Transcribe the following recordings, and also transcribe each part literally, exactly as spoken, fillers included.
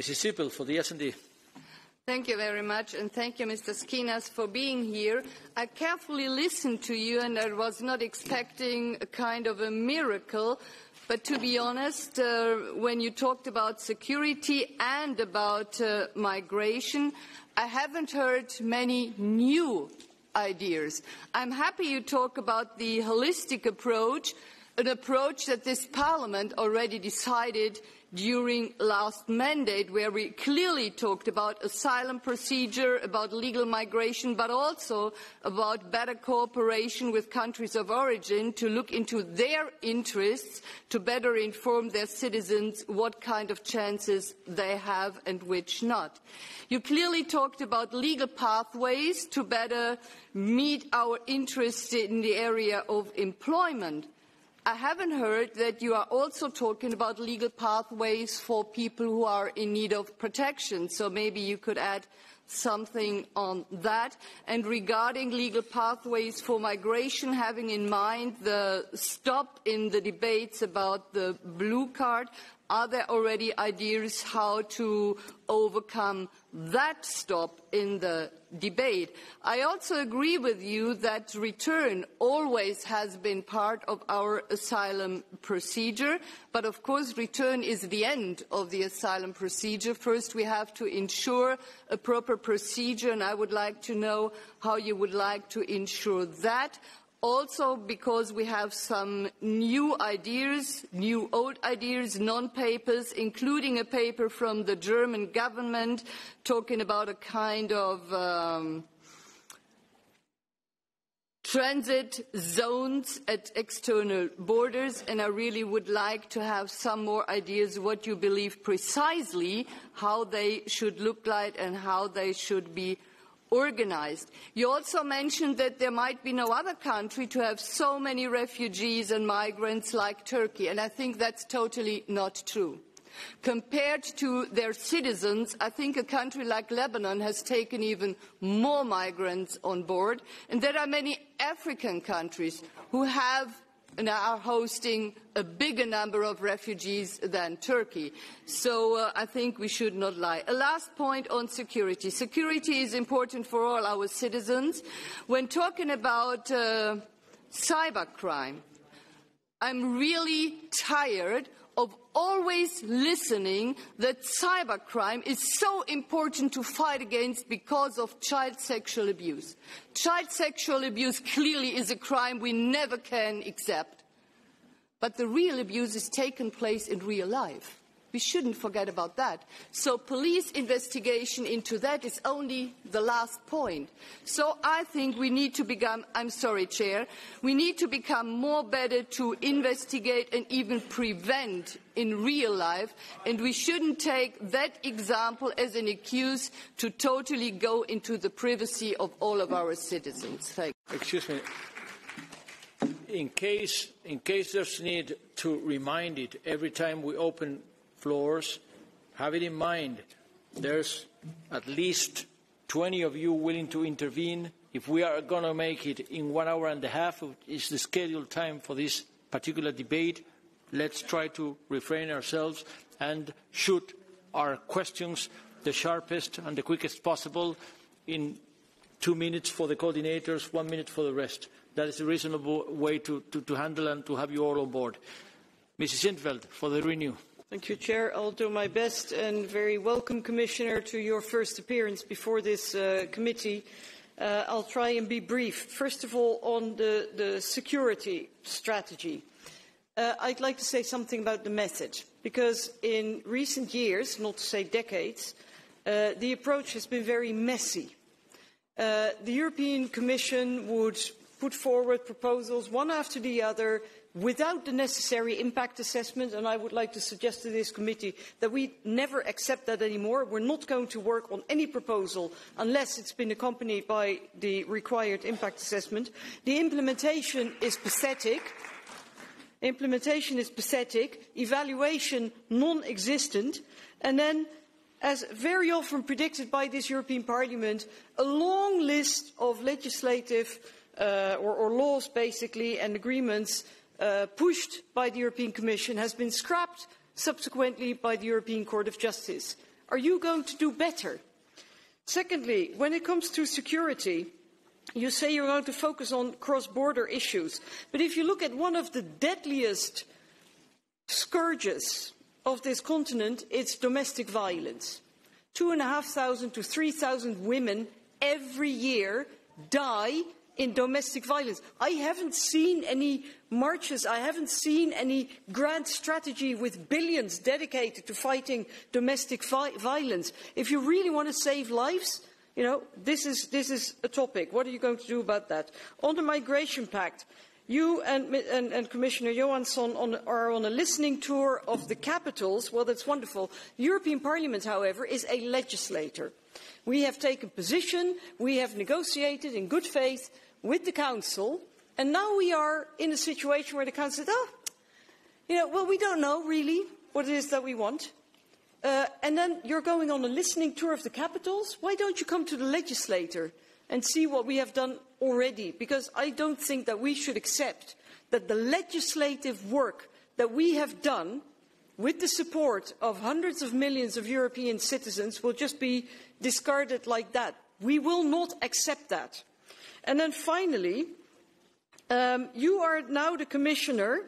Missus Sippel for the S and D. Thank you very much, and thank you, Mister Schinas, for being here. I carefully listened to you, and I was not expecting a kind of a miracle. But to be honest, uh, when you talked about security and about uh, migration, I haven't heard many new ideas. I'm happy you talk about the holistic approach, an approach that this Parliament already decided during last mandate, where we clearly talked about asylum procedure, about legal migration, but also about better cooperation with countries of origin to look into their interests, to better inform their citizens what kind of chances they have and which not. You clearly talked about legal pathways to better meet our interests in the area of employment. I haven't heard that you are also talking about legal pathways for people who are in need of protection, so maybe you could add something on that. And regarding legal pathways for migration, having in mind the stop in the debates about the blue card, are there already ideas how to overcome that stop in the debate? I also agree with you that return always has been part of our asylum procedure, but of course return is the end of the asylum procedure. First we have to ensure a proper procedure, and I would like to know how you would like to ensure that. Also because we have some new ideas, new old ideas, non-papers, including a paper from the German government talking about a kind of um, transit zones at external borders, and I really would like to have some more ideas what you believe precisely, how they should look like and how they should be organized. You also mentioned that there might be no other country to have so many refugees and migrants like Turkey, and I think that's totally not true. Compared to their citizens, I think a country like Lebanon has taken even more migrants on board, and there are many African countries who have and are hosting a bigger number of refugees than Turkey. So uh, I think we should not lie. A last point on security. Security is important for all our citizens. When talking about uh, cybercrime, I'm really tired of always listening that cybercrime is so important to fight against because of child sexual abuse. Child sexual abuse clearly is a crime we never can accept. But the real abuse is taking place in real life. We shouldn't forget about that. So police investigation into that is only the last point. So I think we need to become, I'm sorry, Chair, we need to become more better to investigate and even prevent in real life, and we shouldn't take that example as an excuse to totally go into the privacy of all of our citizens. Thank you. Excuse me. In case, in case there's need to remind it every time we open floors, have it in mind, there's at least twenty of you willing to intervene. If we are going to make it in one hour and a half, which is the scheduled time for this particular debate, let's try to refrain ourselves and shoot our questions the sharpest and the quickest possible in two minutes for the coordinators, one minute for the rest. That is a reasonable way to, to, to handle and to have you all on board. Missus Sintveld for the Renew. Thank you, Chair. I'll do my best, and very welcome, Commissioner, to your first appearance before this uh, committee. Uh, I'll try and be brief. First of all, on the, the security strategy, uh, I'd like to say something about the method, because in recent years, not to say decades, uh, the approach has been very messy. Uh, the European Commission would put forward proposals one after the other, without the necessary impact assessment, and I would like to suggest to this committee that we never accept that anymore. We're not going to work on any proposal unless it's been accompanied by the required impact assessment. The implementation is pathetic. Implementation is pathetic. Evaluation non-existent. And then, as very often predicted by this European Parliament, a long list of legislative uh, or, or laws, basically, and agreements Uh, pushed by the European Commission has been scrapped subsequently by the European Court of Justice. Are you going to do better? Secondly, when it comes to security, you say you're going to focus on cross-border issues. But if you look at one of the deadliest scourges of this continent, it's domestic violence. Two and a half thousand to three thousand women every year die in domestic violence. I haven't seen any marches, I haven't seen any grand strategy with billions dedicated to fighting domestic vi violence. If you really want to save lives, you know, this is, this is a topic. What are you going to do about that? On the migration pact, you and, and, and Commissioner Johansson on, are on a listening tour of the capitals. Well, that's wonderful. The European Parliament, however, is a legislator. We have taken position, we have negotiated in good faith with the Council, and now we are in a situation where the Council said, oh, you know, well, we don't know really what it is that we want. Uh, and then you're going on a listening tour of the capitals. Why don't you come to the legislator and see what we have done already? Because I don't think that we should accept that the legislative work that we have done with the support of hundreds of millions of European citizens will just be discarded like that. We will not accept that. And then finally, um, you are now the commissioner,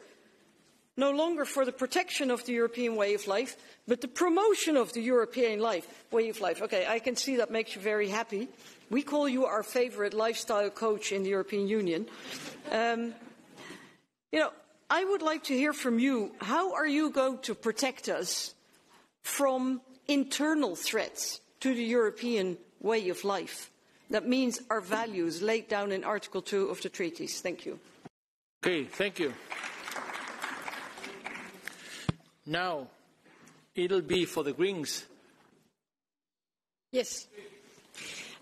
no longer for the protection of the European way of life, but the promotion of the European life, way of life. Okay, I can see that makes you very happy. We call you our favourite lifestyle coach in the European Union. Um, you know, I would like to hear from you. How are you going to protect us from internal threats to the European way of life? That means our values laid down in Article two of the treaties. Thank you. Okay, thank you. Now, it'll be for the Greens. Yes.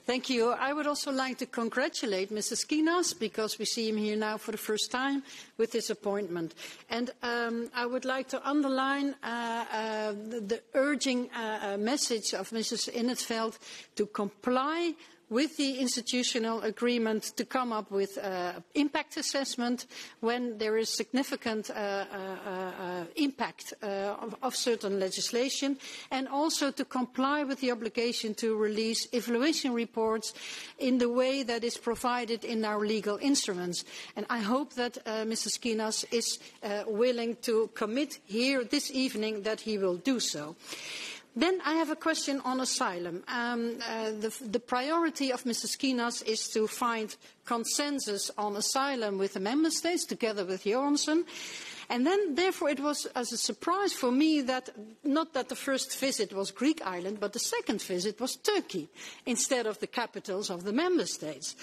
Thank you. I would also like to congratulate Mister Schinas, because we see him here now for the first time with his appointment. And um, I would like to underline uh, uh, the, the urging uh, message of Missus In 't Veld to comply with the institutional agreement to come up with uh, impact assessment when there is significant uh, uh, uh, impact uh, of, of certain legislation, and also to comply with the obligation to release evaluation reports in the way that is provided in our legal instruments. And I hope that uh, Mister Schinas is uh, willing to commit here this evening that he will do so. Then I have a question on asylum. Um, uh, the, the priority of Mister Schinas is to find consensus on asylum with the Member States, together with Johansson. And then, therefore, it was as a surprise for me that, not that the first visit was Greek island, but the second visit was Turkey, instead of the capitals of the Member States.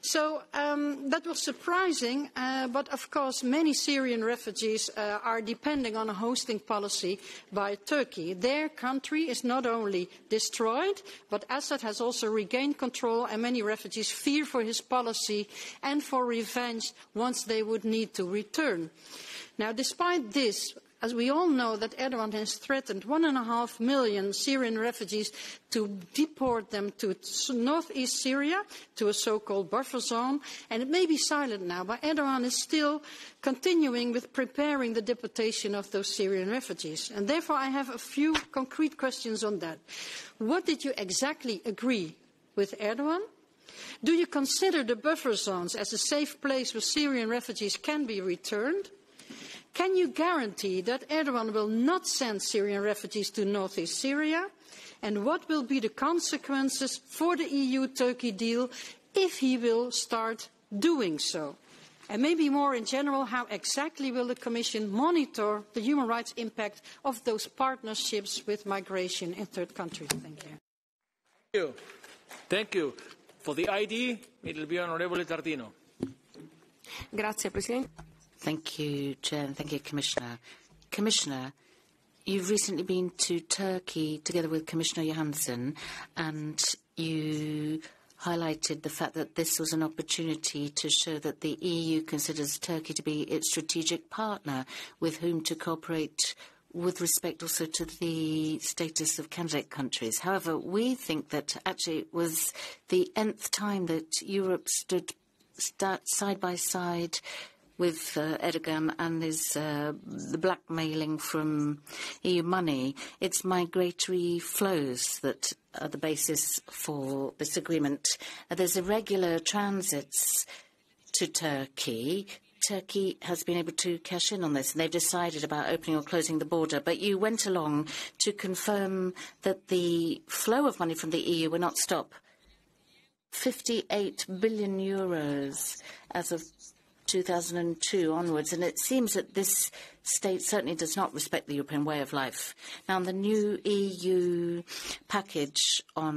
So um, that was surprising, uh, but of course many Syrian refugees uh, are depending on a hosting policy by Turkey. Their country is not only destroyed, but Assad has also regained control, and many refugees fear for his policy and for revenge once they would need to return. Now, despite this, as we all know that Erdogan has threatened one and a half million Syrian refugees to deport them to northeast Syria, to a so-called buffer zone, and it may be silent now, but Erdogan is still continuing with preparing the deportation of those Syrian refugees. And therefore, I have a few concrete questions on that. What did you exactly agree with Erdogan? Do you consider the buffer zones as a safe place where Syrian refugees can be returned? Can you guarantee that Erdogan will not send Syrian refugees to northeast Syria? And what will be the consequences for the E U Turkey deal if he will start doing so? And maybe more in general, how exactly will the Commission monitor the human rights impact of those partnerships with migration in third countries? Thank you. Thank you. Thank you. For the I D, it will be Honourable Tardino. Grazie, Presidente. Thank you, Chair, and thank you, Commissioner. Commissioner, you've recently been to Turkey together with Commissioner Johansson, and you highlighted the fact that this was an opportunity to show that the E U considers Turkey to be its strategic partner with whom to cooperate with respect also to the status of candidate countries. However, we think that actually it was the nth time that Europe stood side by side with uh, Erdogan and his uh, the blackmailing from E U money. It's migratory flows that are the basis for this agreement. Uh, there's irregular transits to Turkey. Turkey has been able to cash in on this, and they've decided about opening or closing the border. But you went along to confirm that the flow of money from the E U will not stop. fifty-eight billion euros as of two thousand two onwards, and it seems that this state certainly does not respect the European way of life. Now, the new E U package on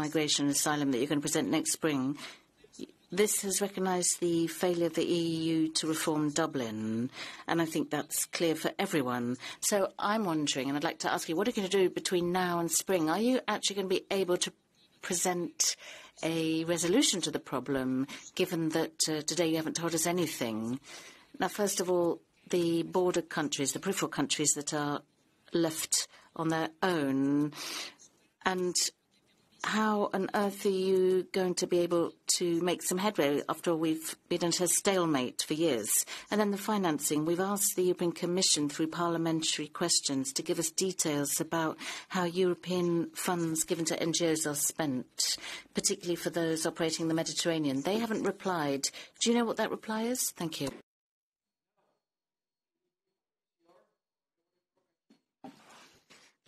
migration and asylum that you're going to present next spring, this has recognised the failure of the E U to reform Dublin, and I think that's clear for everyone. So I'm wondering, and I'd like to ask you, what are you going to do between now and spring? Are you actually going to be able to present a resolution to the problem, given that uh, today you haven't told us anything? Now, first of all, the border countries, the peripheral countries that are left on their own, and how on earth are you going to be able to make some headway? After all, we've been at a stalemate for years. And then the financing. We've asked the European Commission through parliamentary questions to give us details about how European funds given to N G Os are spent, particularly for those operating in the Mediterranean. They haven't replied. Do you know what that reply is? Thank you.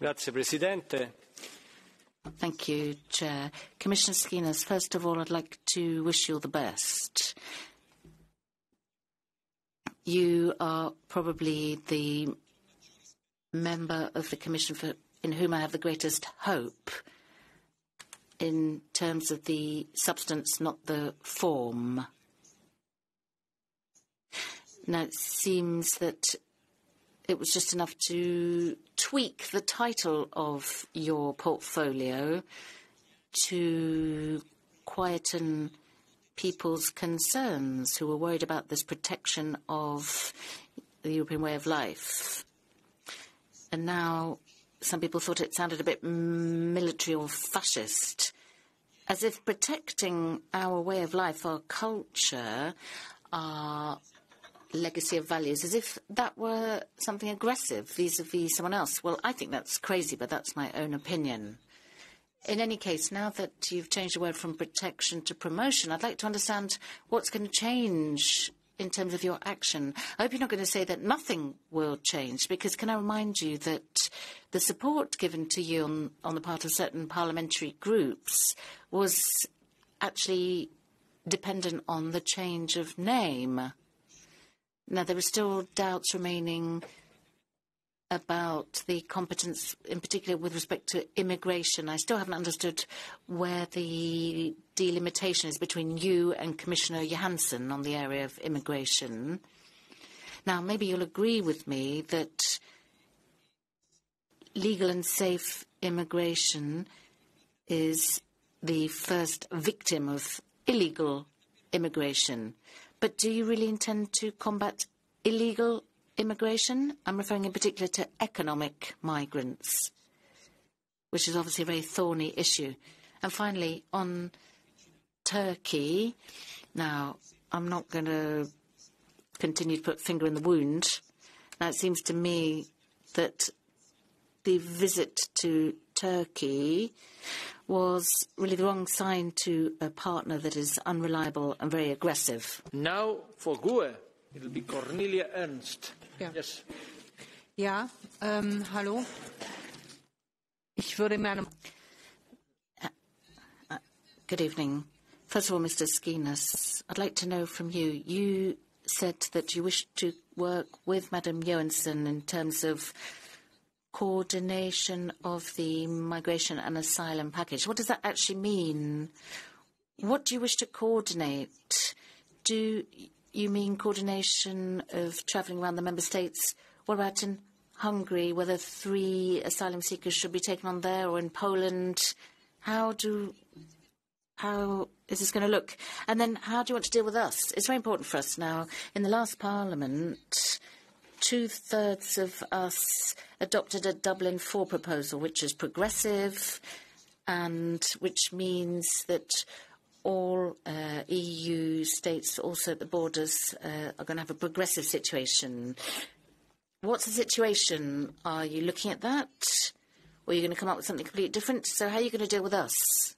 Grazie, Presidente. Thank you, Chair. Commissioner Schinas, first of all, I'd like to wish you all the best. You are probably the member of the Commission for, in whom I have the greatest hope in terms of the substance, not the form. Now, it seems that it was just enough to tweak the title of your portfolio to quieten people's concerns who were worried about this protection of the European way of life. And now some people thought it sounded a bit military or fascist, as if protecting our way of life, our culture, our legacy of values, as if that were something aggressive vis-a-vis someone else. Well, I think that's crazy, but that's my own opinion. In any case, now that you've changed the word from protection to promotion, I'd like to understand what's going to change in terms of your action. I hope you're not going to say that nothing will change, because can I remind you that the support given to you on, on the part of certain parliamentary groups was actually dependent on the change of name. Now, there are still doubts remaining about the competence, in particular with respect to immigration. I still haven't understood where the delimitation is between you and Commissioner Johansson on the area of immigration. Now, maybe you'll agree with me that legal and safe immigration is the first victim of illegal immigration. But do you really intend to combat illegal immigration? I'm referring in particular to economic migrants, which is obviously a very thorny issue. And finally, on Turkey, now, I'm not going to continue to put finger in the wound. Now, it seems to me that the visit to Turkey was really the wrong sign to a partner that is unreliable and very aggressive. Now for G U E, it'll be Cornelia Ernst. Ja. Yes. Ja, ähm, hallo. Ich würde mir eine... uh, uh, Good evening. First of all, Mister Schinas, I'd like to know from you, you said that you wish to work with Madam Johansson in terms of coordination of the migration and asylum package. What does that actually mean? What do you wish to coordinate? Do you mean coordination of travelling around the member states? What about in Hungary, whether three asylum seekers should be taken on there, or in Poland? How do, how is this going to look? And then how do you want to deal with us? It's very important for us now. In the last parliament, two-thirds of us adopted a Dublin four proposal, which is progressive and which means that all uh, E U states, also at the borders, uh, are going to have a progressive situation. What's the situation? Are you looking at that? Or are you going to come up with something completely different? So how are you going to deal with us?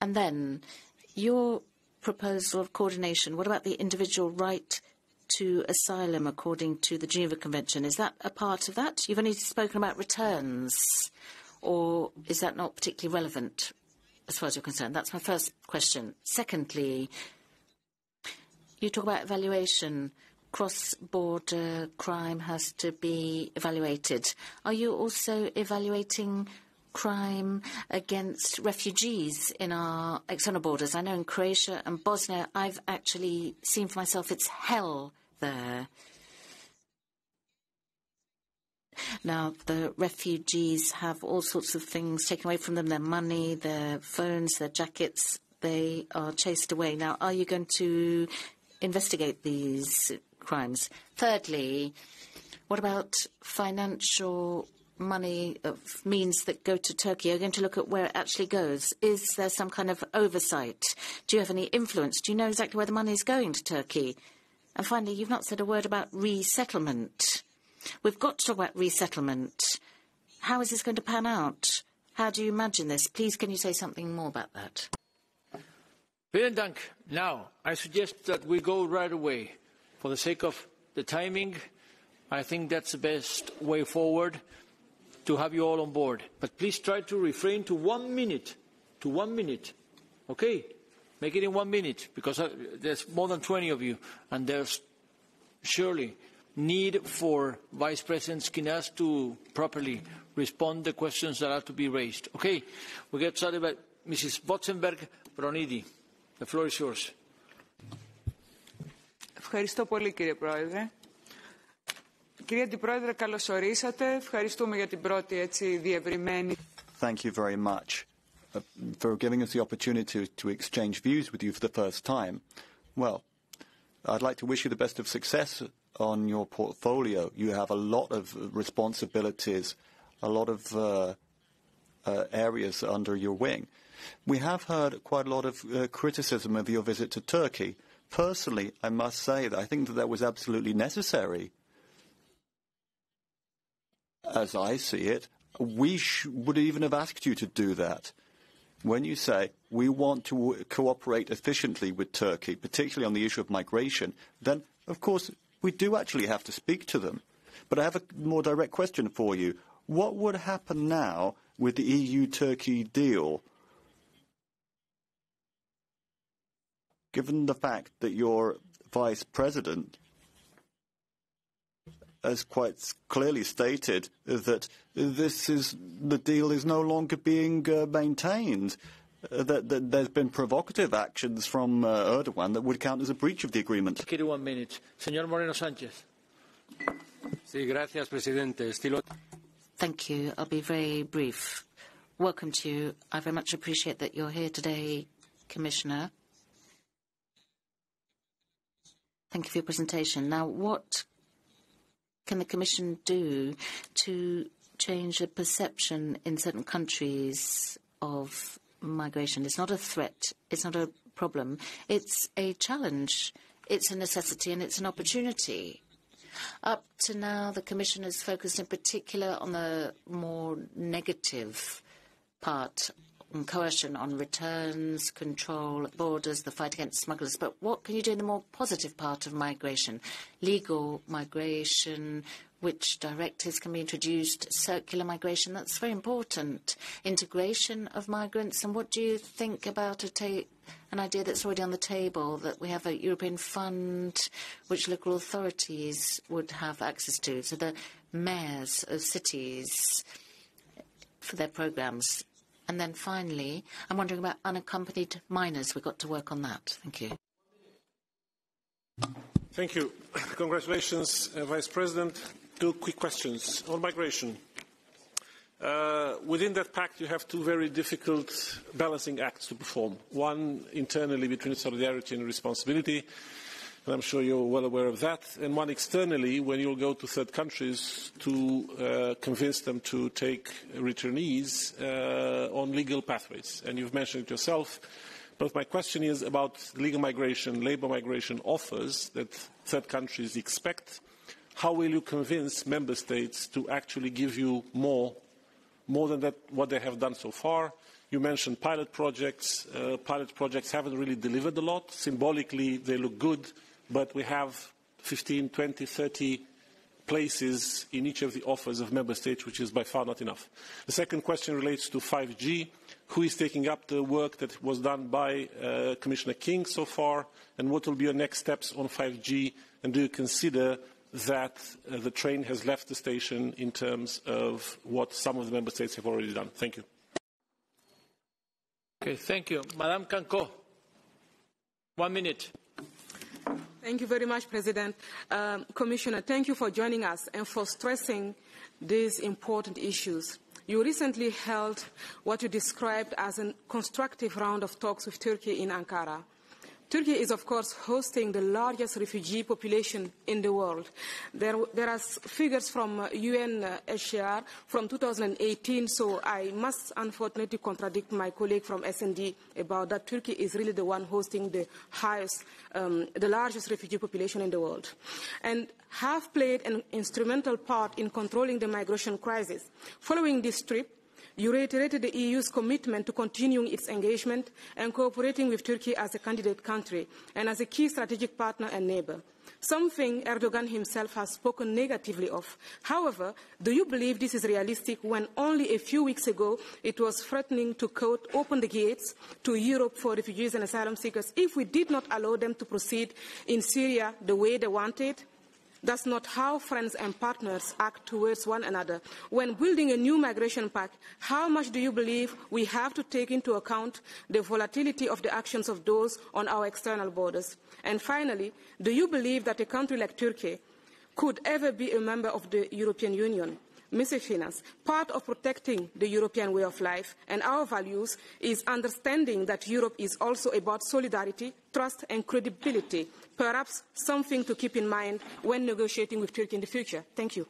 And then your proposal of coordination, what about the individual right to asylum according to the Geneva Convention? Is that a part of that? You've only spoken about returns, or is that not particularly relevant as far as you're concerned? That's my first question. Secondly, you talk about evaluation. Cross-border crime has to be evaluated. Are you also evaluating crime against refugees in our external borders? I know in Croatia and Bosnia, I've actually seen for myself it's hell there. Now, the refugees have all sorts of things taken away from them, their money, their phones, their jackets. They are chased away. Now, are you going to investigate these crimes? Thirdly, what about financial money of means that go to Turkey? Are you going to look at where it actually goes? Is there some kind of oversight? Do you have any influence? Do you know exactly where the money is going to Turkey? And finally, you've not said a word about resettlement. We've got to talk about resettlement. How is this going to pan out? How do you imagine this? Please, can you say something more about that? Vielen Dank. Now, I suggest that we go right away. For the sake of the timing, I think that's the best way forward to have you all on board. But please try to refrain to one minute, to one minute. Okay? Make it in one minute, because there's more than twenty of you, and there's surely need for Vice President Schinas to properly respond to the questions that are to be raised. Okay, we get started by Missus Botzenberg-Bronidi. The floor is yours. Ευχαριστώ πολύ, κύριε Πρόεδρε. Κύριε Αντιπρόεδρε, καλώς ορίσατε. Ευχαριστούμε για την πρώτη έτσι διευρυμένη. Thank you very much for giving us the opportunity to exchange views with you for the first time. Well, I'd like to wish you the best of success on your portfolio. You have a lot of responsibilities, a lot of uh, uh, areas under your wing. We have heard quite a lot of uh, criticism of your visit to Turkey. Personally, I must say that I think that that was absolutely necessary. As I see it, we sh would even have asked you to do that. When you say we want to w cooperate efficiently with Turkey, particularly on the issue of migration, then, of course, we do actually have to speak to them. But I have a more direct question for you. What would happen now with the E U-Turkey deal, given the fact that your vice president has quite clearly stated that this is, the deal is no longer being uh, maintained, uh, that, that there's been provocative actions from uh, Erdogan that would count as a breach of the agreement? One minute. Señor Moreno Sanchez. Sí, gracias, presidente. Estilo... Thank you. I'll be very brief. Welcome to you. I very much appreciate that you're here today, Commissioner. Thank you for your presentation. Now, what can the Commission do to change the perception in certain countries of migration? It's not a threat. It's not a problem. It's a challenge. It's a necessity and it's an opportunity. Up to now, the Commission has focused in particular on the more negative part, on coercion, on returns, control at borders, the fight against smugglers. But what can you do in the more positive part of migration? Legal migration, which directives can be introduced, circular migration, that's very important. Integration of migrants, and what do you think about a ta- an idea that's already on the table, that we have a European fund which local authorities would have access to, so the mayors of cities for their programmes? And then finally, I'm wondering about unaccompanied minors. We've got to work on that. Thank you. Thank you. Congratulations, uh, Vice President. Two quick questions on migration. Uh, within that pact, you have two very difficult balancing acts to perform, one internally between solidarity and responsibility, and I'm sure you're well aware of that, and one externally when you'll go to third countries to uh, convince them to take returnees uh, on legal pathways. And you've mentioned it yourself, But my question is about legal migration, labour migration offers that third countries expect. How will you convince member states to actually give you more, more than that, what they have done so far? You mentioned pilot projects. Uh, pilot projects haven't really delivered a lot. Symbolically, they look good, but we have fifteen, twenty, thirty places in each of the offers of member states, which is by far not enough. The second question relates to five G. Who is taking up the work that was done by uh, Commissioner King so far, and what will be your next steps on five G, and do you consider that uh, the train has left the station in terms of what some of the member states have already done? Thank you. Okay, thank you. Madame Kanko, one minute. Thank you very much, President. Um, Commissioner, thank you for joining us and for stressing these important issues. You recently held what you described as a constructive round of talks with Turkey in Ankara. Turkey is, of course, hosting the largest refugee population in the world. There, there are figures from U N H C R from two thousand eighteen, so I must unfortunately contradict my colleague from S N D about that. Turkey is really the one hosting the highest, um, the largest refugee population in the world, and have played an instrumental part in controlling the migration crisis. Following this trip, you reiterated the E U's commitment to continuing its engagement and cooperating with Turkey as a candidate country and as a key strategic partner and neighbor, something Erdogan himself has spoken negatively of. However, do you believe this is realistic when only a few weeks ago it was threatening to, quote, open the gates to Europe for refugees and asylum seekers if we did not allow them to proceed in Syria the way they wanted? That's not how friends and partners act towards one another. When building a new migration pact, how much do you believe we have to take into account the volatility of the actions of those on our external borders? And finally, do you believe that a country like Turkey could ever be a member of the European Union? Missus Schinas, part of protecting the European way of life and our values is understanding that Europe is also about solidarity, trust and credibility, perhaps something to keep in mind when negotiating with Turkey in the future. Thank you.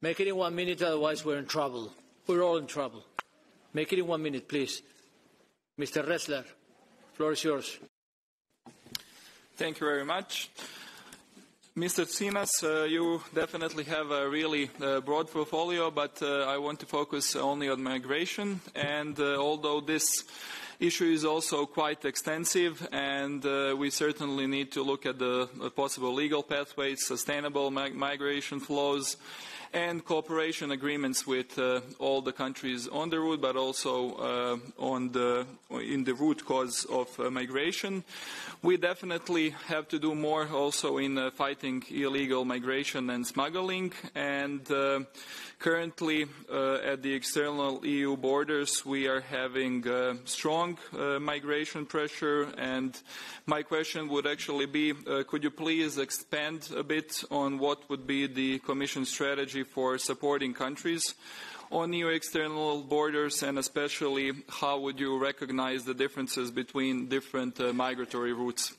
Make it in one minute, otherwise we're in trouble. We're all in trouble. Make it in one minute, please. Mister Ressler, the floor is yours. Thank you very much. Mister Schinas, uh, you definitely have a really uh, broad portfolio, but uh, I want to focus only on migration. And uh, although this issue is also quite extensive, and uh, we certainly need to look at the possible legal pathways, sustainable mi- migration flows, and cooperation agreements with uh, all the countries on the route, but also uh, on the, in the root cause of uh, migration. We definitely have to do more also in uh, fighting illegal migration and smuggling, and uh, currently uh, at the external E U borders we are having uh, strong uh, migration pressure, and my question would actually be, uh, could you please expand a bit on what would be the Commission strategy for supporting countries on E U external borders, and especially how would you recognize the differences between different uh, migratory routes?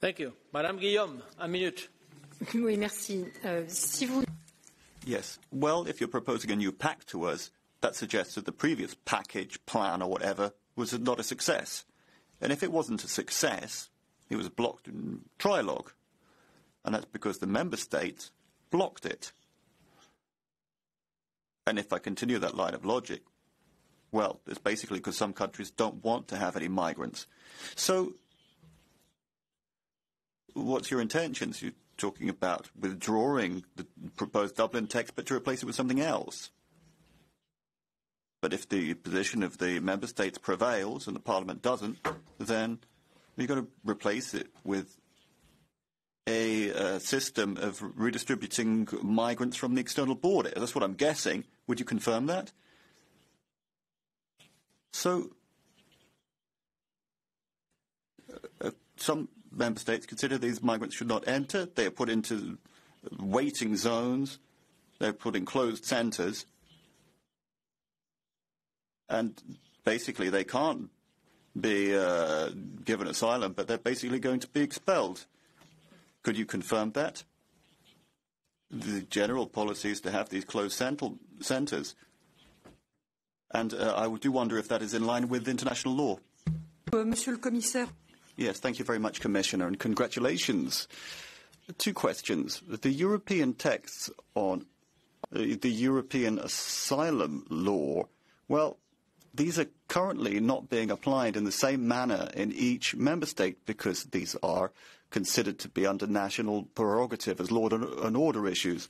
Thank you. Madame Guillaume, a minute. Oui, merci. Uh, si vous... Yes. Well, if you're proposing a new pact to us, that suggests that the previous package, plan or whatever was not a success. And if it wasn't a success, it was blocked in trilogue. And that's because the member states blocked it. And if I continue that line of logic, well, it's basically because some countries don't want to have any migrants. So what's your intentions? You're talking about withdrawing the proposed Dublin text, but to replace it with something else. But if the position of the member states prevails and the parliament doesn't, then you're going to replace it with a uh, system of redistributing migrants from the external border. That's what I'm guessing. Would you confirm that? So, uh, some member states consider these migrants should not enter. They are put into waiting zones. They're put in closed centres. And basically they can't be uh, given asylum, but they're basically going to be expelled. Could you confirm that? The general policy is to have these closed centres, And uh, I do wonder if that is in line with international law. Monsieur le Commissaire. Yes, thank you very much, Commissioner, and congratulations. Two questions. The European texts on uh, the European asylum law, well, these are currently not being applied in the same manner in each member state because these are considered to be under national prerogative as law and order issues.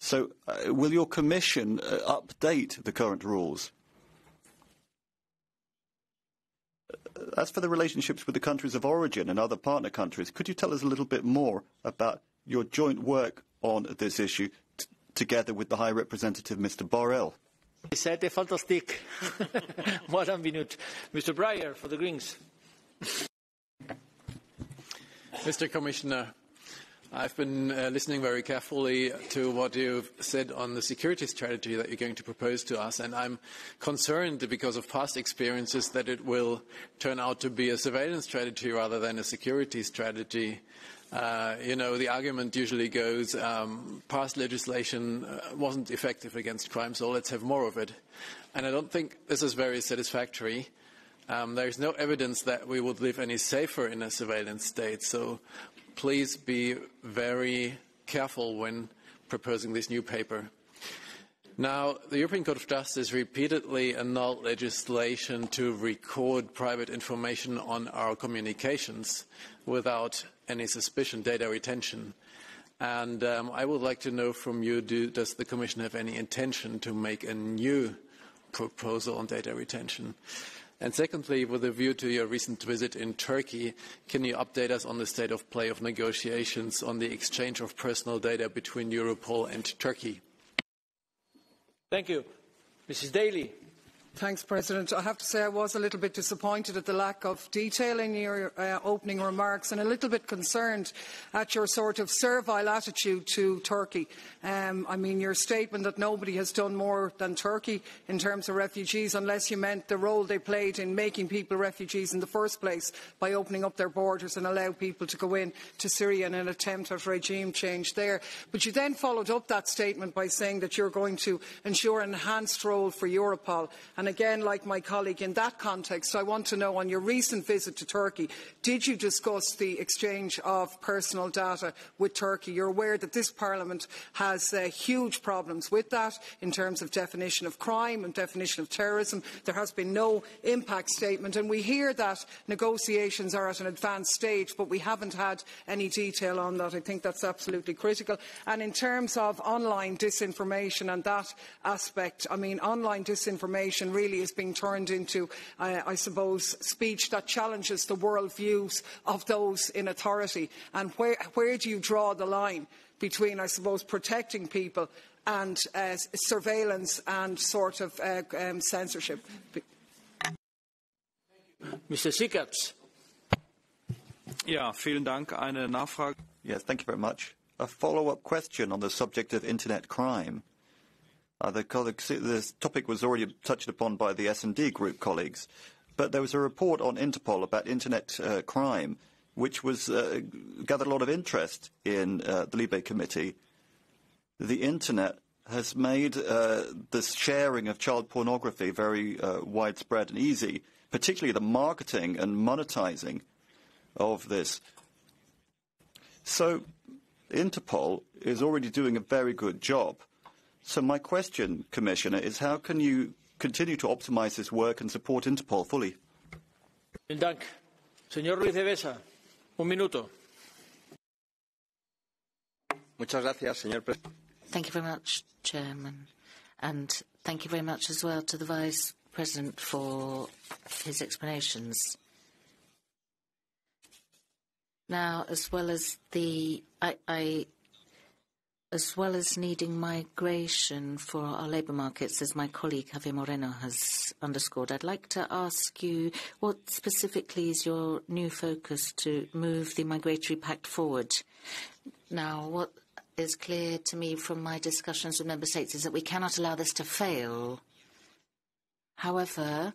So uh, will your Commission uh, update the current rules? As for the relationships with the countries of origin and other partner countries, could you tell us a little bit more about your joint work on this issue t together with the High Representative, Mister Borrell? I said a fantastic one minute. Mister Breyer for the Greens. Mister Commissioner, I've been uh, listening very carefully to what you've said on the security strategy that you're going to propose to us, and I'm concerned because of past experiences that it will turn out to be a surveillance strategy rather than a security strategy. Uh, you know, the argument usually goes, um, past legislation wasn't effective against crime, so let's have more of it. And I don't think this is very satisfactory. Um, there is no evidence that we would live any safer in a surveillance state, so please be very careful when proposing this new paper. Now, the European Court of Justice repeatedly annulled legislation to record private information on our communications without any suspicion, data retention. And um, I would like to know from you, do, does the Commission have any intention to make a new proposal on data retention? And secondly, with a view to your recent visit in Turkey, can you update us on the state of play of negotiations on the exchange of personal data between Europol and Turkey? Thank you. Missus Dalli. Thanks, President. I have to say I was a little bit disappointed at the lack of detail in your uh, opening remarks and a little bit concerned at your sort of servile attitude to Turkey. Um, I mean, your statement that nobody has done more than Turkey in terms of refugees, unless you meant the role they played in making people refugees in the first place by opening up their borders and allowing people to go in to Syria in an attempt at regime change there. But you then followed up that statement by saying that you're going to ensure an enhanced role for Europol. And again, like my colleague, in that context, I want to know, on your recent visit to Turkey, did you discuss the exchange of personal data with Turkey? You're aware that this Parliament has uh, huge problems with that in terms of definition of crime and definition of terrorism. There has been no impact statement, and we hear that negotiations are at an advanced stage, but we haven't had any detail on that. I think that's absolutely critical. And in terms of online disinformation and that aspect, I mean, online disinformation really is being turned into, uh, I suppose, speech that challenges the world views of those in authority. And where, where do you draw the line between, I suppose, protecting people and uh, surveillance and sort of uh, um, censorship? Mister Sickertz. Yeah, vielen Dank. Eine Nachfrage. Yes, thank you very much. A follow-up question on the subject of internet crime. Uh, the colleagues, this topic was already touched upon by the S and D group colleagues, but there was a report on Interpol about internet uh, crime, which was uh, gathered a lot of interest in uh, the LIBE committee. The internet has made uh, the sharing of child pornography very uh, widespread and easy, particularly the marketing and monetizing of this. So Interpol is already doing a very good job. So my question, Commissioner, is how can you continue to optimise this work and support Interpol fully? Thank you. Señor Ruiz de Besa, un minuto. Muchas gracias, señor Presidente. Thank you very much, Chairman. And thank you very much as well to the Vice President for his explanations. Now, as well as the... I, I, As well as needing migration for our labour markets, as my colleague Javier Moreno has underscored, I'd like to ask you what specifically is your new focus to move the migratory pact forward? Now, what is clear to me from my discussions with Member States is that we cannot allow this to fail. However,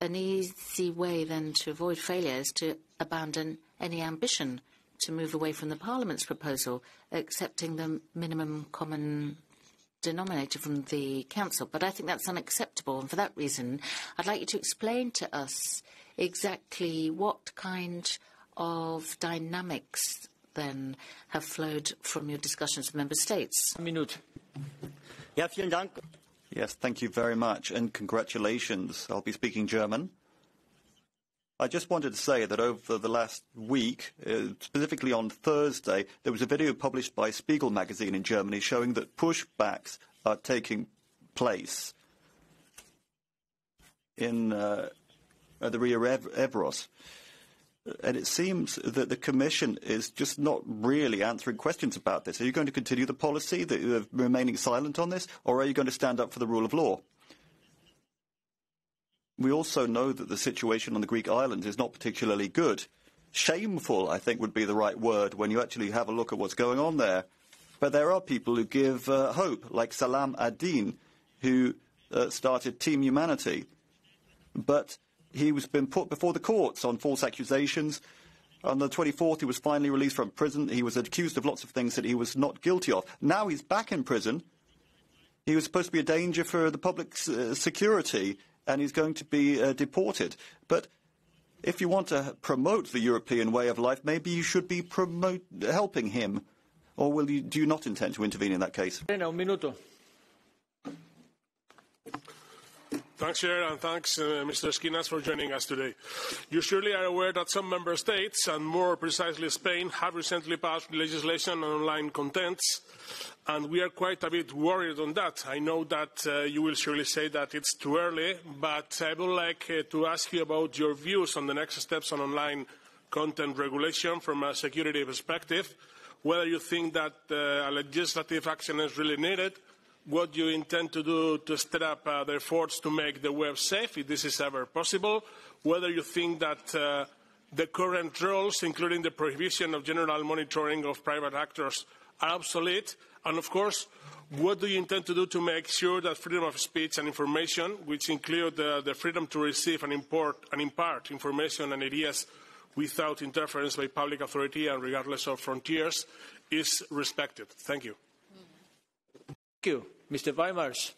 an easy way then to avoid failure is to abandon any ambition to move away from the Parliament's proposal, accepting the minimum common denominator from the Council, but I think that's unacceptable, and for that reason I'd like you to explain to us exactly what kind of dynamics then have flowed from your discussions with Member States. Minute. Ja, vielen Dank. Yes, thank you very much, and congratulations. I'll be speaking German. I just wanted to say that over the last week, uh, specifically on Thursday, there was a video published by Spiegel magazine in Germany showing that pushbacks are taking place in uh, the Rio Evros. And it seems that the Commission is just not really answering questions about this. Are you going to continue the policy that you are remaining silent on this, or are you going to stand up for the rule of law? We also know that the situation on the Greek islands is not particularly good. Shameful, I think, would be the right word when you actually have a look at what's going on there. But there are people who give uh, hope, like Salam Adin, who uh, started Team Humanity. But he was been put before the courts on false accusations. On the twenty-fourth, he was finally released from prison. He was accused of lots of things that he was not guilty of. Now he's back in prison. He was supposed to be a danger for the public uh, security, and he's going to be uh, deported. But if you want to promote the European way of life, maybe you should be promote, helping him. Or will you, do you not intend to intervene in that case? Thanks, Chair, and thanks, uh, Mister Schinas, for joining us today. You surely are aware that some Member States, and more precisely Spain, have recently passed legislation on online contents, and we are quite a bit worried on that. I know that uh, you will surely say that it's too early, but I would like uh, to ask you about your views on the next steps on online content regulation from a security perspective, whether you think that uh, legislative action is really needed, what do you intend to do to step up uh, the efforts to make the web safe, if this is ever possible, whether you think that uh, the current rules, including the prohibition of general monitoring of private actors, are obsolete, and of course, what do you intend to do to make sure that freedom of speech and information, which include uh, the freedom to receive and, import, and impart information and ideas without interference by public authority and regardless of frontiers, is respected? Thank you. Thank you. Mister Weimers.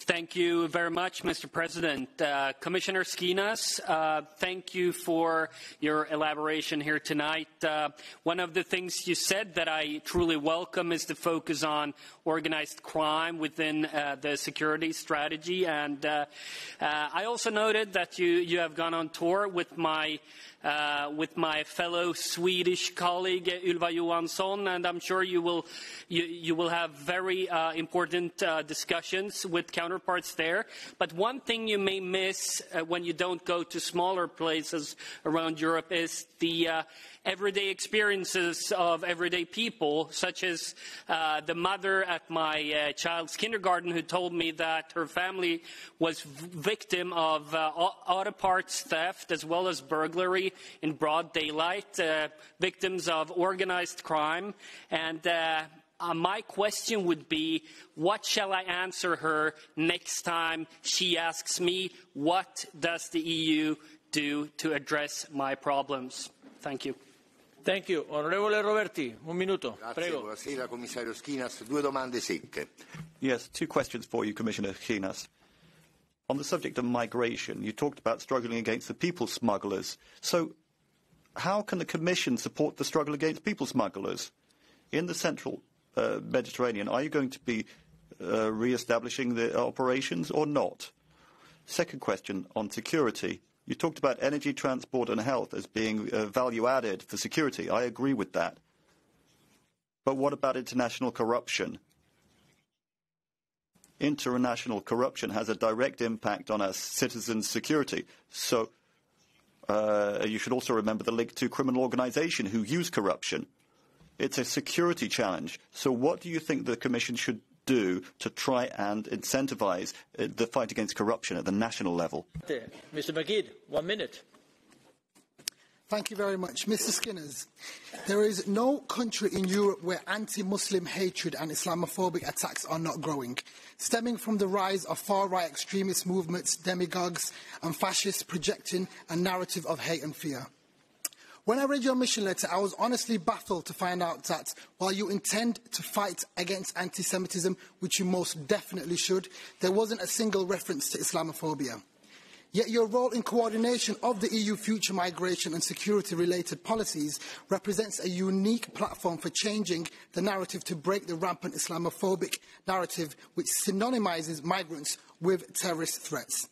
Thank you very much, Mister President. Uh, Commissioner Schinas, uh, thank you for your elaboration here tonight. Uh, one of the things you said that I truly welcome is the focus on organized crime within uh, the security strategy. And uh, uh, I also noted that you, you have gone on tour with my Uh, with my fellow Swedish colleague Ylva Johansson, and I'm sure you will you, you will have very uh, important uh, discussions with counterparts there. But one thing you may miss uh, when you don't go to smaller places around Europe is the uh, everyday experiences of everyday people, such as uh, the mother at my uh, child's kindergarten who told me that her family was victim of uh, auto parts theft as well as burglary in broad daylight, uh, victims of organized crime. And uh, uh, my question would be, what shall I answer her next time she asks me, what does the E U do to address my problems? Thank you. Thank you. Honorable Roberti, un minuto. Prego. Buonasera, Commissario Schinas. Due domande secche. Yes, two questions for you, Commissioner Schinas. On the subject of migration, you talked about struggling against the people smugglers. So how can the Commission support the struggle against people smugglers? In the central uh, Mediterranean, are you going to be uh, re-establishing the operations or not? Second question on security. You talked about energy, transport and health as being uh, value added for security. I agree with that. But what about international corruption? International corruption has a direct impact on our citizens' security. So uh, you should also remember the link to criminal organisations who use corruption. It's a security challenge. So what do you think the Commission should do to try and incentivise uh, the fight against corruption at the national level? Mister Magid, one minute. Thank you very much. Mister Schinas, there is no country in Europe where anti-Muslim hatred and Islamophobic attacks are not growing, stemming from the rise of far-right extremist movements, demagogues and fascists projecting a narrative of hate and fear. When I read your mission letter, I was honestly baffled to find out that while you intend to fight against anti-Semitism, which you most definitely should, there wasn't a single reference to Islamophobia. Yet your role in coordination of the E U future migration and security-related policies represents a unique platform for changing the narrative to break the rampant Islamophobic narrative which synonymizes migrants with terrorist threats.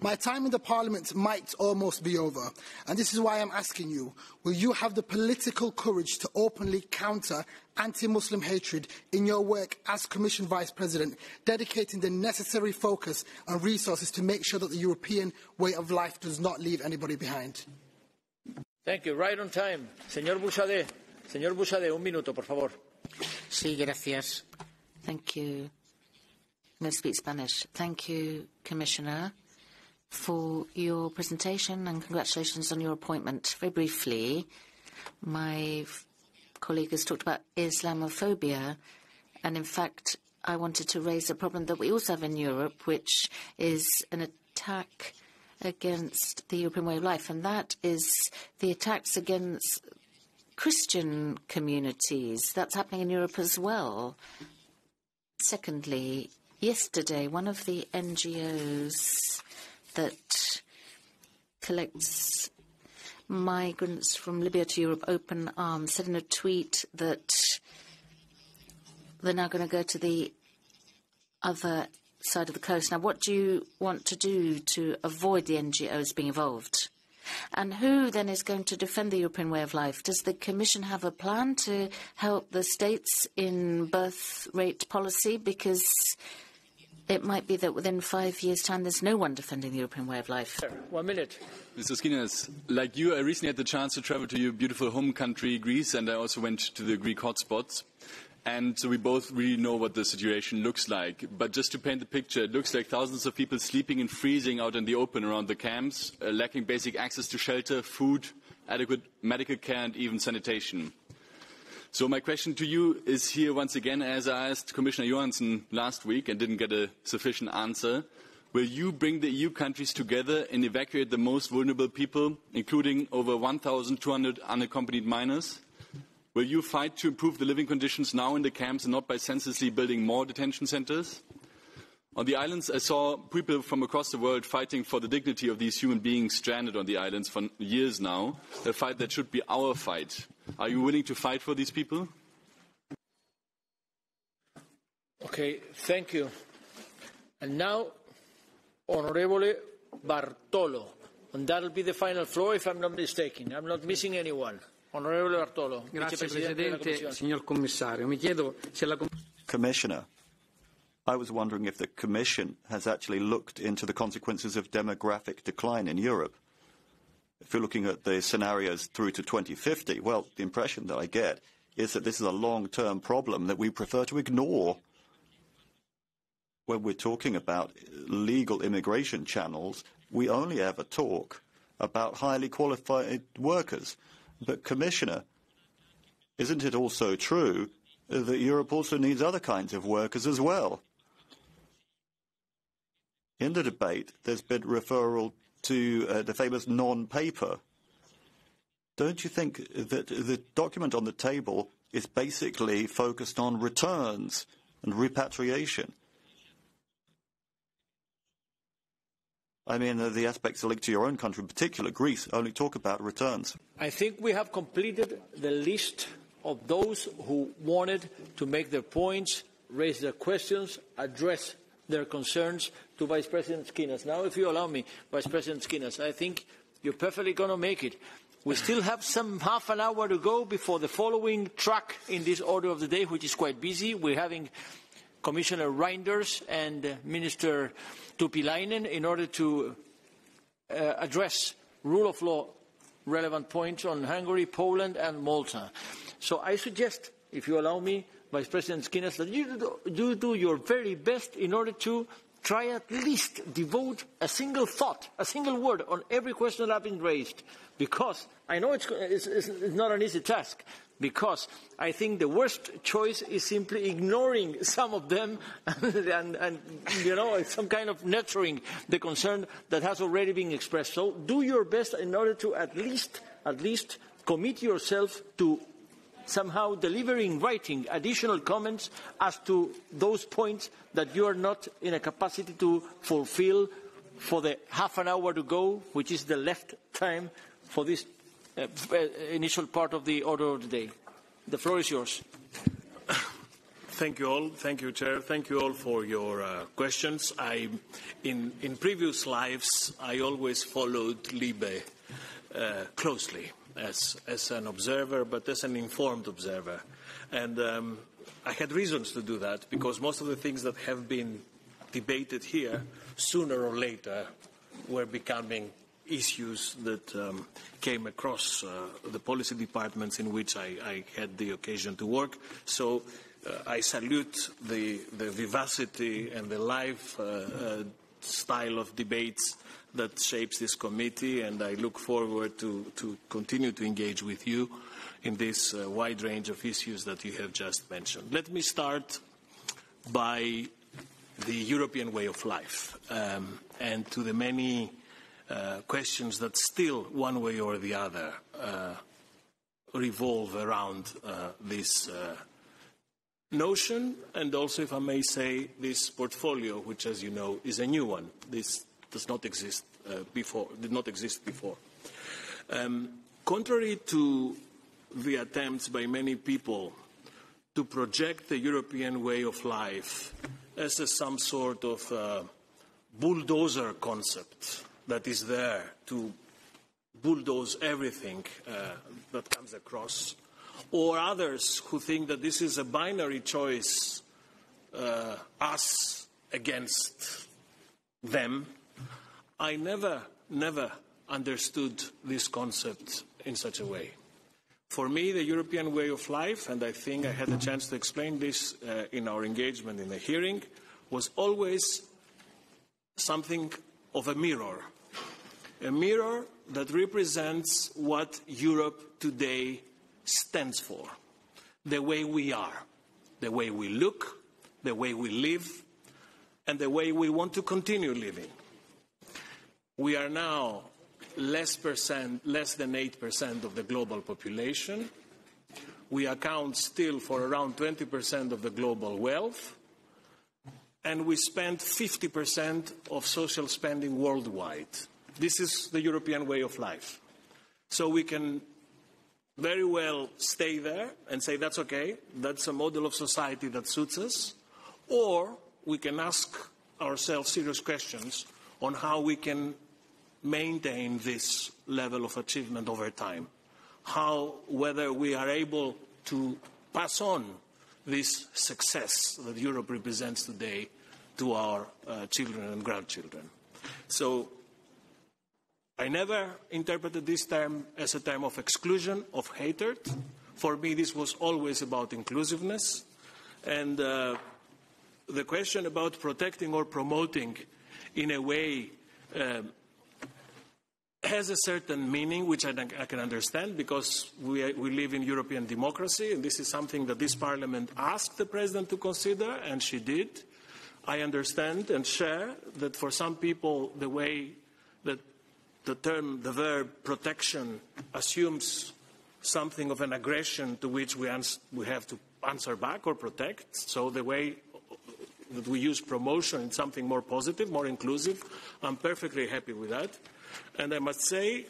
My time in the Parliament might almost be over, and this is why I'm asking you, will you have the political courage to openly counter anti-Muslim hatred in your work as Commission Vice President, dedicating the necessary focus and resources to make sure that the European way of life does not leave anybody behind? Thank you. Right on time. Señor Busade. Señor Busade, un minuto, por favor. Sí, gracias. Thank you. I'm going to speak Spanish. Thank you, Commissioner, for your presentation and congratulations on your appointment. Very briefly, my colleague has talked about Islamophobia, and in fact I wanted to raise a problem that we also have in Europe, which is an attack against the European way of life, and that is the attacks against Christian communities. That's happening in Europe as well. Secondly, yesterday one of the N G Os that collects migrants from Libya to Europe, Open Arms, said in a tweet that they're now going to go to the other side of the coast. Now, what do you want to do to avoid the N G Os being involved? And who then is going to defend the European way of life? Does the Commission have a plan to help the states in birth rate policy? Because it might be that within five years' time, there's no one defending the European way of life. One minute. Mister Schinas, like you, I recently had the chance to travel to your beautiful home country, Greece, and I also went to the Greek hotspots. And so we both really know what the situation looks like. But just to paint the picture, it looks like thousands of people sleeping and freezing out in the open around the camps, uh, lacking basic access to shelter, food, adequate medical care, and even sanitation. So my question to you is here once again, as I asked Commissioner Johansson last week and didn't get a sufficient answer. Will you bring the E U countries together and evacuate the most vulnerable people, including over one thousand two hundred unaccompanied minors? Will you fight to improve the living conditions now in the camps and not by senselessly building more detention centers? On the islands, I saw people from across the world fighting for the dignity of these human beings stranded on the islands for years now, a fight that should be our fight. Are you willing to fight for these people? Okay, thank you. And now, Honorable Bartolo. And that will be the final floor, if I'm not mistaken. I'm not missing anyone. Honorable Bartolo. Grazie, Presidente. Signor Commissario, mi chiedo se la... Commissioner. I was wondering if the Commission has actually looked into the consequences of demographic decline in Europe. If you're looking at the scenarios through to twenty fifty, well, the impression that I get is that this is a long-term problem that we prefer to ignore. When we're talking about legal immigration channels, we only ever talk about highly qualified workers. But, Commissioner, isn't it also true that Europe also needs other kinds of workers as well? In the debate, there's been referral to uh, the famous non-paper. Don't you think that the document on the table is basically focused on returns and repatriation? I mean, uh, the aspects linked to your own country, in particular Greece, only talk about returns. I think we have completed the list of those who wanted to make their points, raise their questions, address their concerns to Vice President Schinas. Now, if you allow me, Vice President Schinas, I think you're perfectly going to make it. We still have some half an hour to go before the following track in this order of the day, which is quite busy. We're having Commissioner Reinders and Minister Tupilainen in order to uh, address rule of law relevant points on Hungary, Poland, and Malta. So I suggest, if you allow me, Vice President Schinas, that you do, do, do your very best in order to try at least devote a single thought, a single word on every question that I've been raised, because I know it's, it's, it's not an easy task, because I think the worst choice is simply ignoring some of them and, and, and you know, some kind of nurturing the concern that has already been expressed. So do your best in order to at least, at least commit yourself to somehow delivering, writing additional comments as to those points that you are not in a capacity to fulfill for the half an hour to go, which is the left time for this uh, initial part of the order of the day. The floor is yours. Thank you all. Thank you, Chair. Thank you all for your uh, questions. I, in, in previous lives, I always followed LIBE uh, closely. As, as an observer, but as an informed observer. And um, I had reasons to do that, because most of the things that have been debated here, sooner or later, were becoming issues that um, came across uh, the policy departments in which I, I had the occasion to work. So uh, I salute the, the vivacity and the life uh, uh, style of debates that shapes this committee, and I look forward to, to continue to engage with you in this uh, wide range of issues that you have just mentioned. Let me start by the European way of life um, and to the many uh, questions that still, one way or the other, uh, revolve around uh, this uh, notion, and also, if I may say, this portfolio, which, as you know, is a new one. This does not exist uh, before, did not exist before. Um, contrary to the attempts by many people to project the European way of life as a, some sort of uh, bulldozer concept that is there to bulldoze everything uh, that comes across, or others who think that this is a binary choice, uh, us against them, I never, never understood this concept in such a way. For me, the European way of life, and I think I had a chance to explain this uh, in our engagement in the hearing, was always something of a mirror. A mirror that represents what Europe today stands for. The way we are, the way we look, the way we live, and the way we want to continue living. We are now less, percent, less than eight percent of the global population. We account still for around twenty percent of the global wealth. And we spend fifty percent of social spending worldwide. This is the European way of life. So we can very well stay there and say, that's okay, that's a model of society that suits us. Or we can ask ourselves serious questions on how we can maintain this level of achievement over time, how, whether we are able to pass on this success that Europe represents today to our uh, children and grandchildren. So I never interpreted this term as a term of exclusion, of hatred. For me, this was always about inclusiveness. And uh, the question about protecting or promoting, in a way, uh, has a certain meaning, which I, I can understand, because we, we live in European democracy, and this is something that this Parliament asked the President to consider, and she did. I understand and share that for some people, the way that the term, the verb protection, assumes something of an aggression to which we, ans we have to answer back or protect, so the way that we use promotion in something more positive, more inclusive. I'm perfectly happy with that. And I must say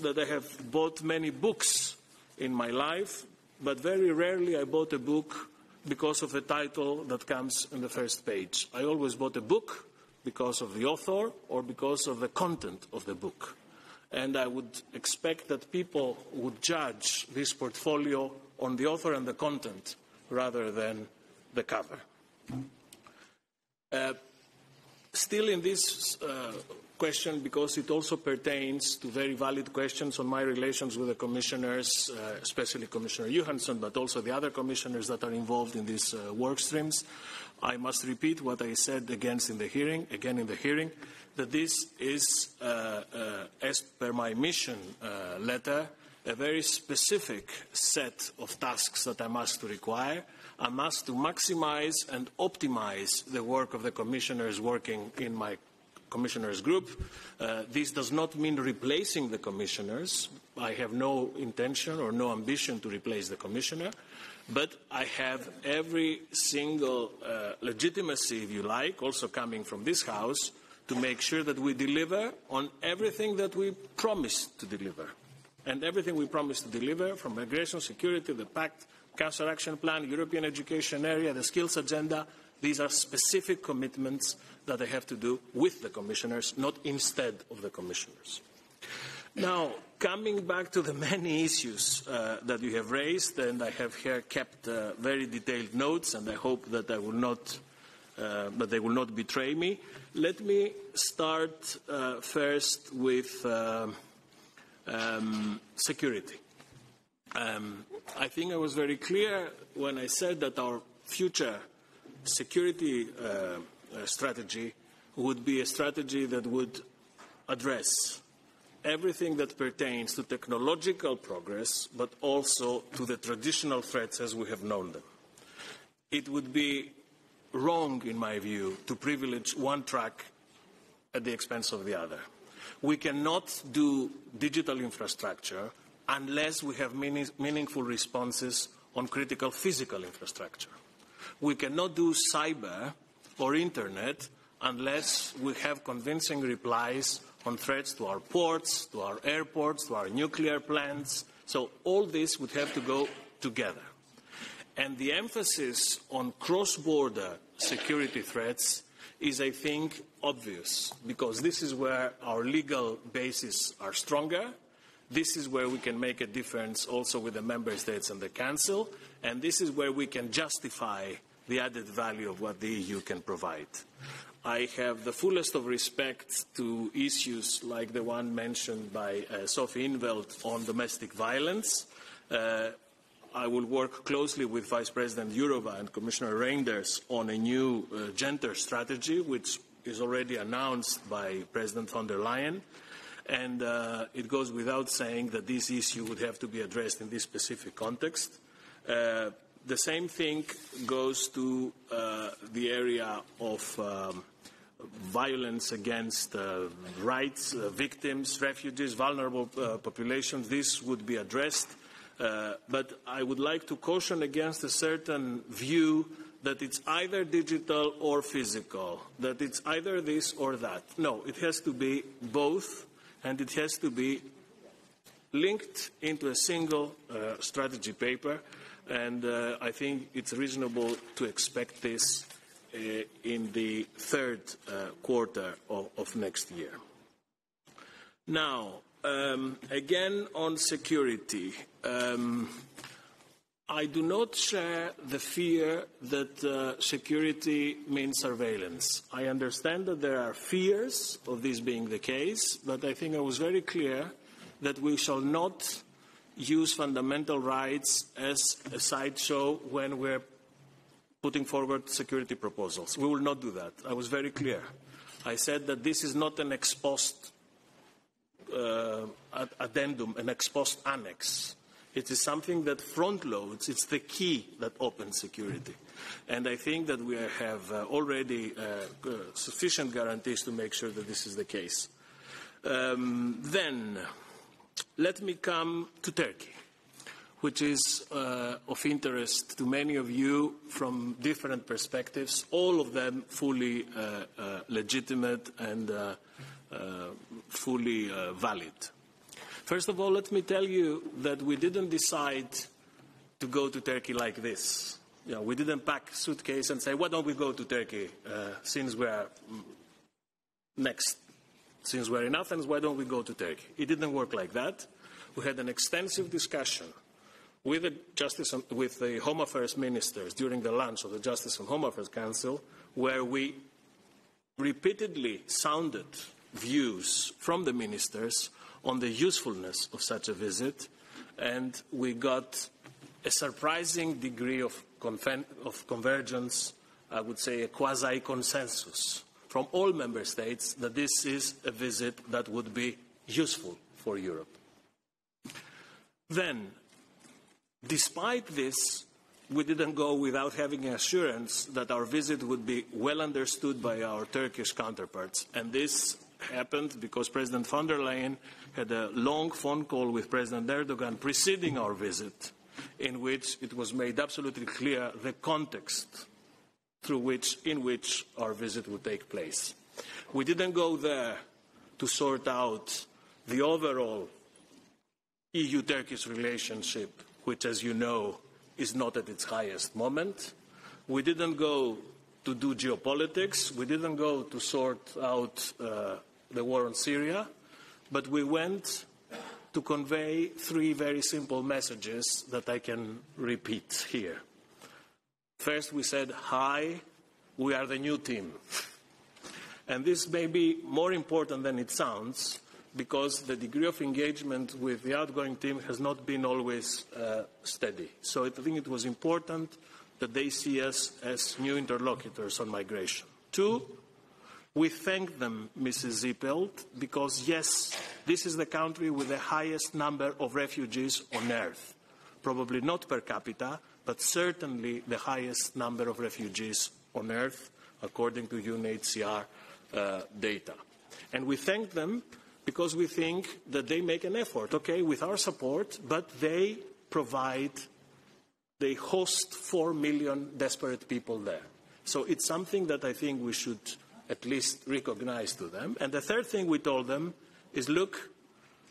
that I have bought many books in my life, but very rarely I bought a book because of the title that comes on the first page. I always bought a book because of the author or because of the content of the book. And I would expect that people would judge this portfolio on the author and the content rather than the cover. Uh, still in this uh, question because it also pertains to very valid questions on my relations with the commissioners, uh, especially Commissioner Johansson, but also the other commissioners that are involved in these uh, work streams. I must repeat what I said again in the hearing, again in the hearing, that this is, uh, uh, as per my mission uh, letter, a very specific set of tasks that I'm asked to require. I'm asked to maximize and optimize the work of the commissioners working in my commissioners group. Uh, this does not mean replacing the commissioners. I have no intention or no ambition to replace the commissioner, but I have every single uh, legitimacy, if you like, also coming from this house, to make sure that we deliver on everything that we promised to deliver. And everything we promised to deliver, from migration, security, the Pact, Cancer Action Plan, European Education Area, the Skills Agenda, these are specific commitments that I have to do with the commissioners, not instead of the commissioners. Now, coming back to the many issues uh, that you have raised, and I have here kept uh, very detailed notes, and I hope that I will not, uh, that they will not betray me. Let me start uh, first with uh, um, security. Um, I think I was very clear when I said that our future security uh, strategy would be a strategy that would address everything that pertains to technological progress, but also to the traditional threats as we have known them. It would be wrong, in my view, to privilege one track at the expense of the other. We cannot do digital infrastructure unless we have meaning, meaningful responses on critical physical infrastructure. We cannot do cyber or internet unless we have convincing replies on threats to our ports, to our airports, to our nuclear plants. So all this would have to go together. And the emphasis on cross-border security threats is, I think, obvious, because this is where our legal bases are stronger. This is where we can make a difference also with the Member States and the Council, and this is where we can justify the added value of what the E U can provide. I have the fullest of respect to issues like the one mentioned by uh, Sophie in 't Veld on domestic violence. Uh, I will work closely with Vice President Jourová and Commissioner Reynders on a new uh, gender strategy, which is already announced by President von der Leyen. And uh, it goes without saying that this issue would have to be addressed in this specific context. Uh, the same thing goes to uh, the area of um, violence against uh, rights, uh, victims, refugees, vulnerable uh, populations. This would be addressed. Uh, but I would like to caution against a certain view that it's either digital or physical, that it's either this or that. No, it has to be both. And it has to be linked into a single uh, strategy paper, and uh, I think it's reasonable to expect this uh, in the third uh, quarter of, of next year. Now, um, again on security, um, I do not share the fear that uh, security means surveillance. I understand that there are fears of this being the case, but I think I was very clear that we shall not use fundamental rights as a sideshow when we're putting forward security proposals. We will not do that. I was very clear. I said that this is not an ex post uh, ad addendum, an ex post annex. It is something that front loads, it's the key that opens security. And I think that we have uh, already uh, uh, sufficient guarantees to make sure that this is the case. Um, then, let me come to Turkey, which is uh, of interest to many of you from different perspectives, all of them fully uh, uh, legitimate and uh, uh, fully uh, valid. First of all, let me tell you that we didn't decide to go to Turkey like this. You know, we didn't pack a suitcase and say, why don't we go to Turkey uh, since we're next? Since we're in Athens, why don't we go to Turkey? It didn't work like that. We had an extensive discussion with the, Justice and, with the Home Affairs ministers during the launch of the Justice and Home Affairs Council, where we repeatedly sounded views from the ministers on the usefulness of such a visit, and we got a surprising degree of, of convergence, I would say a quasi-consensus from all member states that this is a visit that would be useful for Europe. Then, despite this, we didn't go without having assurance that our visit would be well understood by our Turkish counterparts. And this happened because President von der Leyen had a long phone call with President Erdogan preceding our visit, in which it was made absolutely clear the context through which, in which our visit would take place. We didn't go there to sort out the overall E U-Turkish relationship, which, as you know, is not at its highest moment. We didn't go to do geopolitics. We didn't go to sort out uh, the war on Syria. But we went to convey three very simple messages that I can repeat here. First, we said, hi, we are the new team. And this may be more important than it sounds, because the degree of engagement with the outgoing team has not been always uh, steady. So I think it was important that they see us as new interlocutors on migration. Two, we thank them, Missus Zippelt, because yes, this is the country with the highest number of refugees on earth. Probably not per capita, but certainly the highest number of refugees on earth, according to U N H C R uh, data. And we thank them because we think that they make an effort, okay, with our support, but they provide, they host four million desperate people there. So it's something that I think we should at least recognize to them. And the third thing we told them is, look,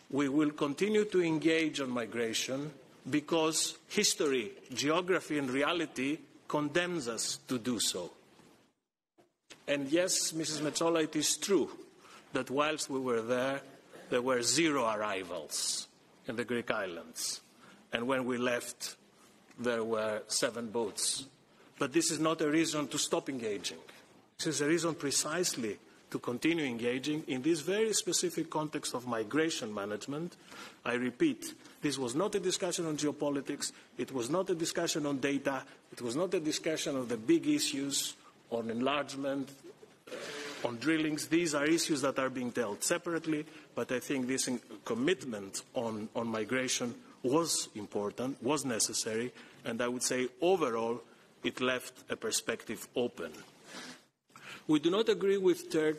we will continue to engage on migration because history, geography, and reality condemns us to do so. And yes, Missus Metsola, it is true that whilst we were there, there were zero arrivals in the Greek islands. And when we left, there were seven boats. But this is not a reason to stop engaging. This is a reason precisely to continue engaging in this very specific context of migration management. I repeat, this was not a discussion on geopolitics. It was not a discussion on data. It was not a discussion of the big issues on enlargement, on drillings. These are issues that are being dealt separately, but I think this commitment on, on migration was important, was necessary, and I would say overall it left a perspective open. We do not agree with, Tur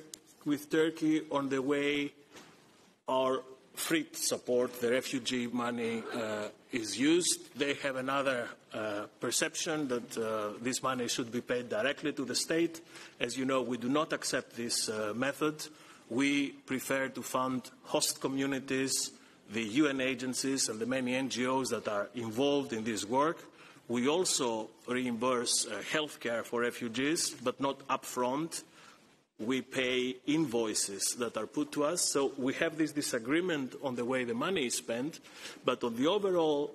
with Turkey on the way our free support, the refugee money, uh, is used. They have another uh, perception that uh, this money should be paid directly to the state. As you know, we do not accept this uh, method. We prefer to fund host communities, the U N agencies, and the many N G Os that are involved in this work. We also reimburse uh, health care for refugees, but not upfront. We pay invoices that are put to us. So we have this disagreement on the way the money is spent, but on the overall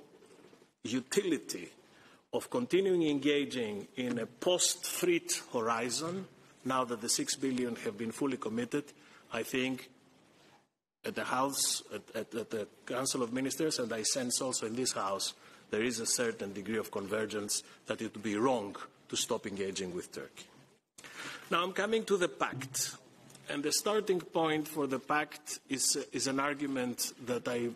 utility of continuing engaging in a post-F R I T horizon, now that the six billion have been fully committed, I think at the House, at, at, at the Council of Ministers, and I sense also in this House, there is a certain degree of convergence that it would be wrong to stop engaging with Turkey. Now I'm coming to the pact, and the starting point for the pact is, is an argument that I,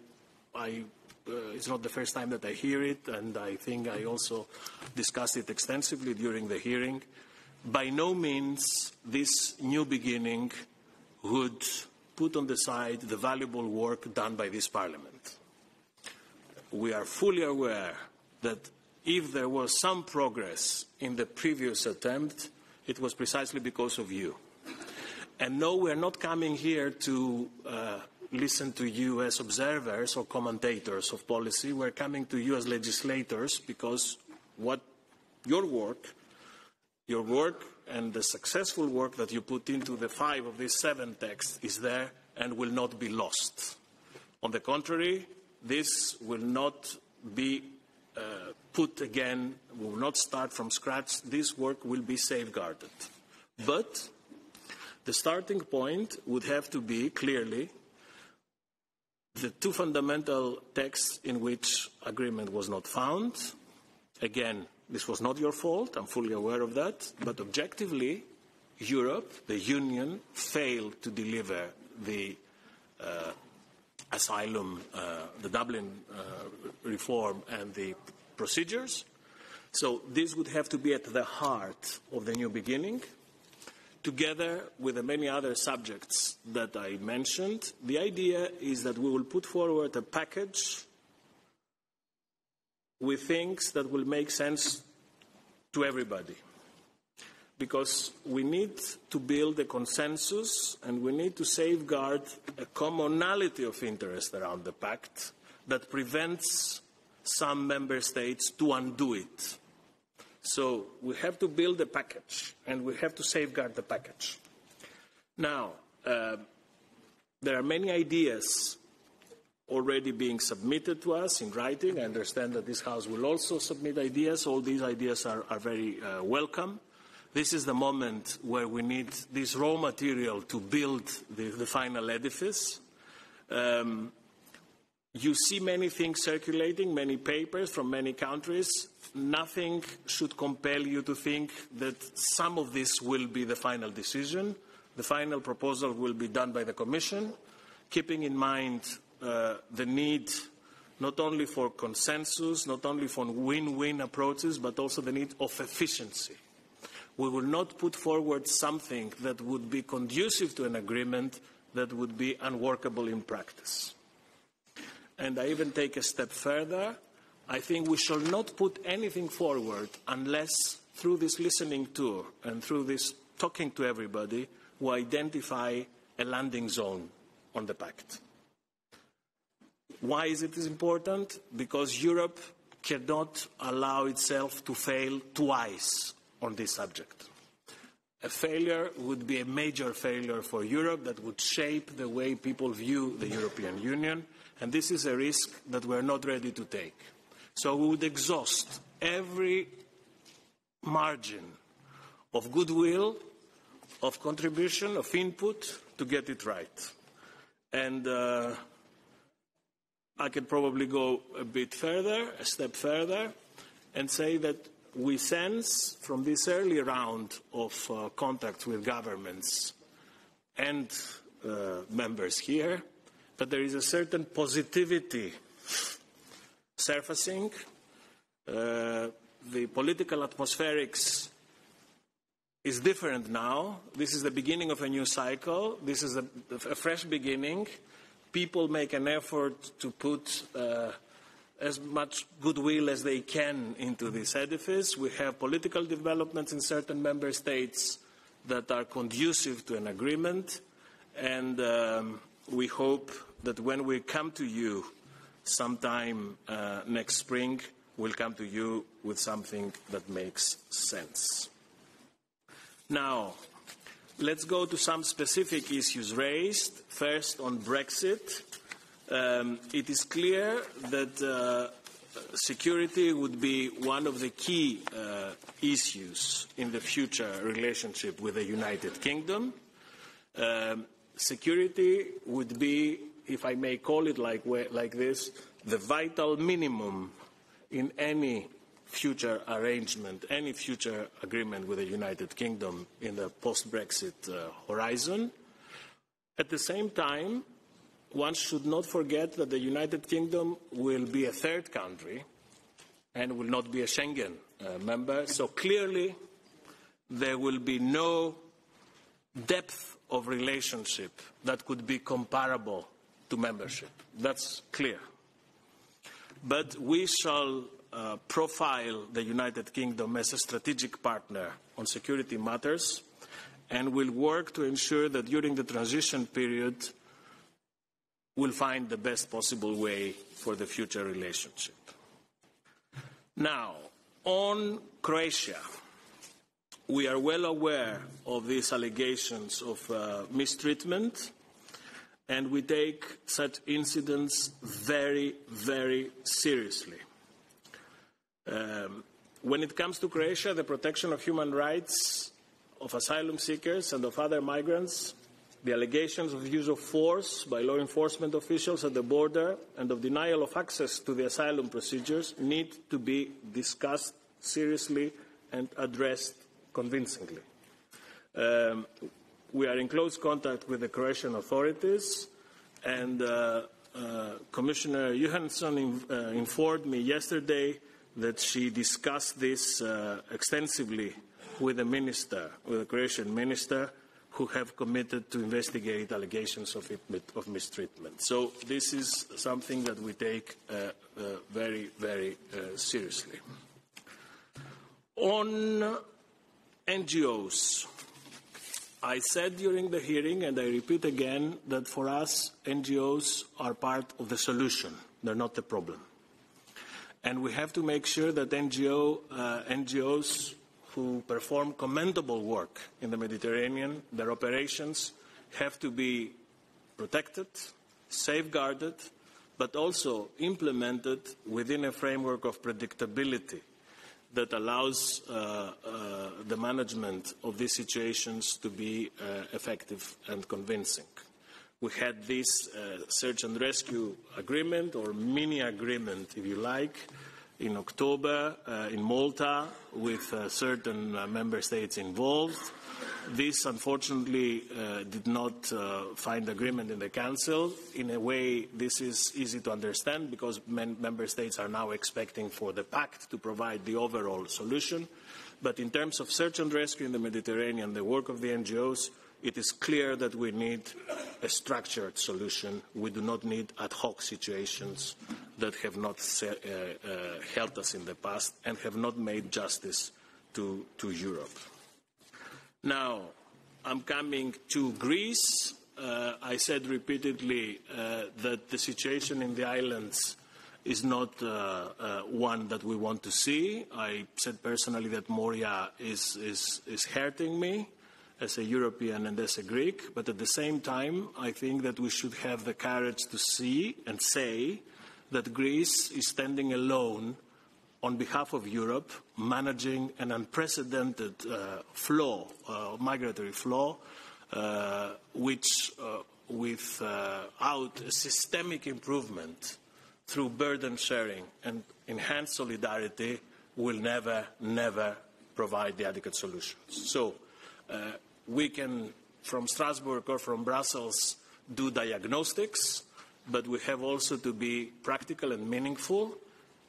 I uh, it's not the first time that I hear it, and I think I also discussed it extensively during the hearing. By no means this new beginning would put on the side the valuable work done by this Parliament. We are fully aware that if there was some progress in the previous attempt, it was precisely because of you. And no, we're not coming here to uh, listen to you as observers or commentators of policy. We're coming to you as legislators because what your work, your work and the successful work that you put into the five of these seven texts is there and will not be lost. On the contrary, this will not be Uh, put again, we will not start from scratch. This work will be safeguarded. But The starting point would have to be clearly the two fundamental texts in which agreement was not found. Again, this was not your fault, I'm fully aware of that, but objectively, Europe, the Union, failed to deliver the uh, asylum, uh, the Dublin uh, reform and the procedures. So this would have to be at the heart of the new beginning. Together with the many other subjects that I mentioned, the idea is that we will put forward a package with things that will make sense to everybody. Because we need to build a consensus and we need to safeguard a commonality of interest around the pact that prevents some member states to undo it. So we have to build a package and we have to safeguard the package. Now, uh, there are many ideas already being submitted to us in writing. I understand that this House will also submit ideas. All these ideas are, are very uh, welcome. This is the moment where we need this raw material to build the, the final edifice. Um, you see many things circulating, many papers from many countries. Nothing should compel you to think that some of this will be the final decision. The final proposal will be done by the Commission, keeping in mind uh, the need not only for consensus, not only for win-win approaches, but also the need of efficiency. We will not put forward something that would be conducive to an agreement that would be unworkable in practice. And I even take a step further. I think we shall not put anything forward unless through this listening tour and through this talking to everybody, we identify a landing zone on the pact. Why is it important? Because Europe cannot allow itself to fail twice on this subject. A failure would be a major failure for Europe that would shape the way people view the European Union, and this is a risk that we're not ready to take. So we would exhaust every margin of goodwill, of contribution, of input to get it right. And uh, I could probably go a bit further, a step further, and say that we sense from this early round of uh, contacts with governments and uh, members here that there is a certain positivity surfacing. Uh, the political atmospherics is different now. This is the beginning of a new cycle. This is a, a fresh beginning. People make an effort to put uh, as much goodwill as they can into this edifice. We have political developments in certain member states that are conducive to an agreement, and um, we hope that when we come to you sometime uh, next spring, we'll come to you with something that makes sense. Now, let's go to some specific issues raised. First, on Brexit. Um, it is clear that uh, security would be one of the key uh, issues in the future relationship with the United Kingdom. Um, security would be, if I may call it like, like this, the vital minimum in any future arrangement, any future agreement with the United Kingdom in the post-Brexit uh, horizon. At the same time, one should not forget that the United Kingdom will be a third country and will not be a Schengen uh, member. So clearly there will be no depth of relationship that could be comparable to membership. That's clear. But we shall uh, profile the United Kingdom as a strategic partner on security matters and will work to ensure that during the transition period will find the best possible way for the future relationship. Now, on Croatia, we are well aware of these allegations of uh, mistreatment, and we take such incidents very, very seriously. Um, when it comes to Croatia, the protection of human rights of asylum seekers and of other migrants, the allegations of use of force by law enforcement officials at the border and of denial of access to the asylum procedures need to be discussed seriously and addressed convincingly. Um, we are in close contact with the Croatian authorities, and uh, uh, Commissioner Johansson in, uh, informed me yesterday that she discussed this uh, extensively with the minister, with the Croatian minister, who have committed to investigate allegations of, it, of mistreatment. So this is something that we take uh, uh, very, very uh, seriously. On N G Os, I said during the hearing, and I repeat again, that for us, N G Os are part of the solution. They're not the problem. And we have to make sure that N G O, uh, N G Os who perform commendable work in the Mediterranean, their operations have to be protected, safeguarded, but also implemented within a framework of predictability that allows uh, uh, the management of these situations to be uh, effective and convincing. We had this uh, search and rescue agreement, or mini-agreement, if you like, in October uh, in Malta with uh, certain uh, member states involved. This, unfortunately, uh, did not uh, find agreement in the Council. In a way, this is easy to understand, because member states are now expecting for the pact to provide the overall solution. But in terms of search and rescue in the Mediterranean, the work of the N G Os, it is clear that we need a structured solution. We do not need ad hoc situations that have not uh, uh, helped us in the past and have not made justice to, to Europe. Now, I'm coming to Greece. Uh, I said repeatedly uh, that the situation in the islands is not uh, uh, one that we want to see. I said personally that Moria is, is, is hurting me as a European and as a Greek, but at the same time, I think that we should have the courage to see and say that Greece is standing alone on behalf of Europe, managing an unprecedented uh, flow, uh, migratory flow, uh, which uh, without a systemic improvement through burden sharing and enhanced solidarity will never, never provide the adequate solutions. So, uh, we can, from Strasbourg or from Brussels, do diagnostics, but we have also to be practical and meaningful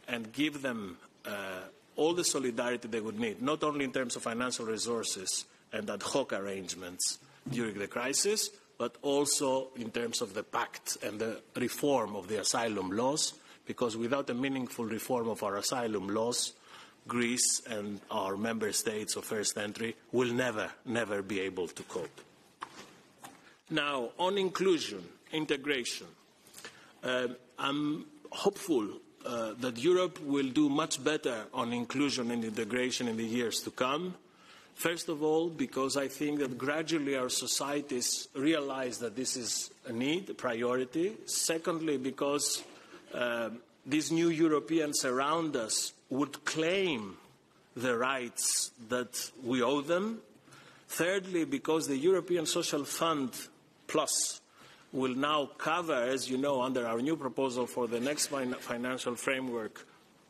and give them uh, all the solidarity they would need, not only in terms of financial resources and ad hoc arrangements during the crisis, but also in terms of the pact and the reform of the asylum laws, because without a meaningful reform of our asylum laws, Greece and our member states of first entry will never, never be able to cope. Now, on inclusion, integration, uh, I'm hopeful uh, that Europe will do much better on inclusion and integration in the years to come. First of all, because I think that gradually our societies realize that this is a need, a priority. Secondly, because uh, these new Europeans around us would claim the rights that we owe them. Thirdly, because the European Social Fund Plus will now cover, as you know, under our new proposal for the next fin financial framework,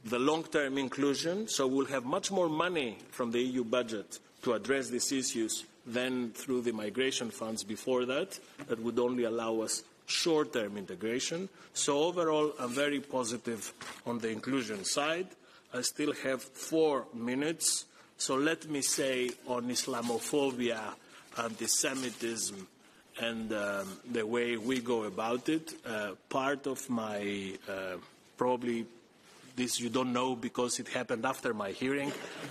the long-term inclusion, so we'll have much more money from the E U budget to address these issues than through the migration funds before that, that would only allow us short-term integration. So overall, I'm very positive on the inclusion side. I still have four minutes, so let me say on Islamophobia, anti-Semitism, and um, the way we go about it, uh, part of my, uh, probably this you don't know because it happened after my hearing,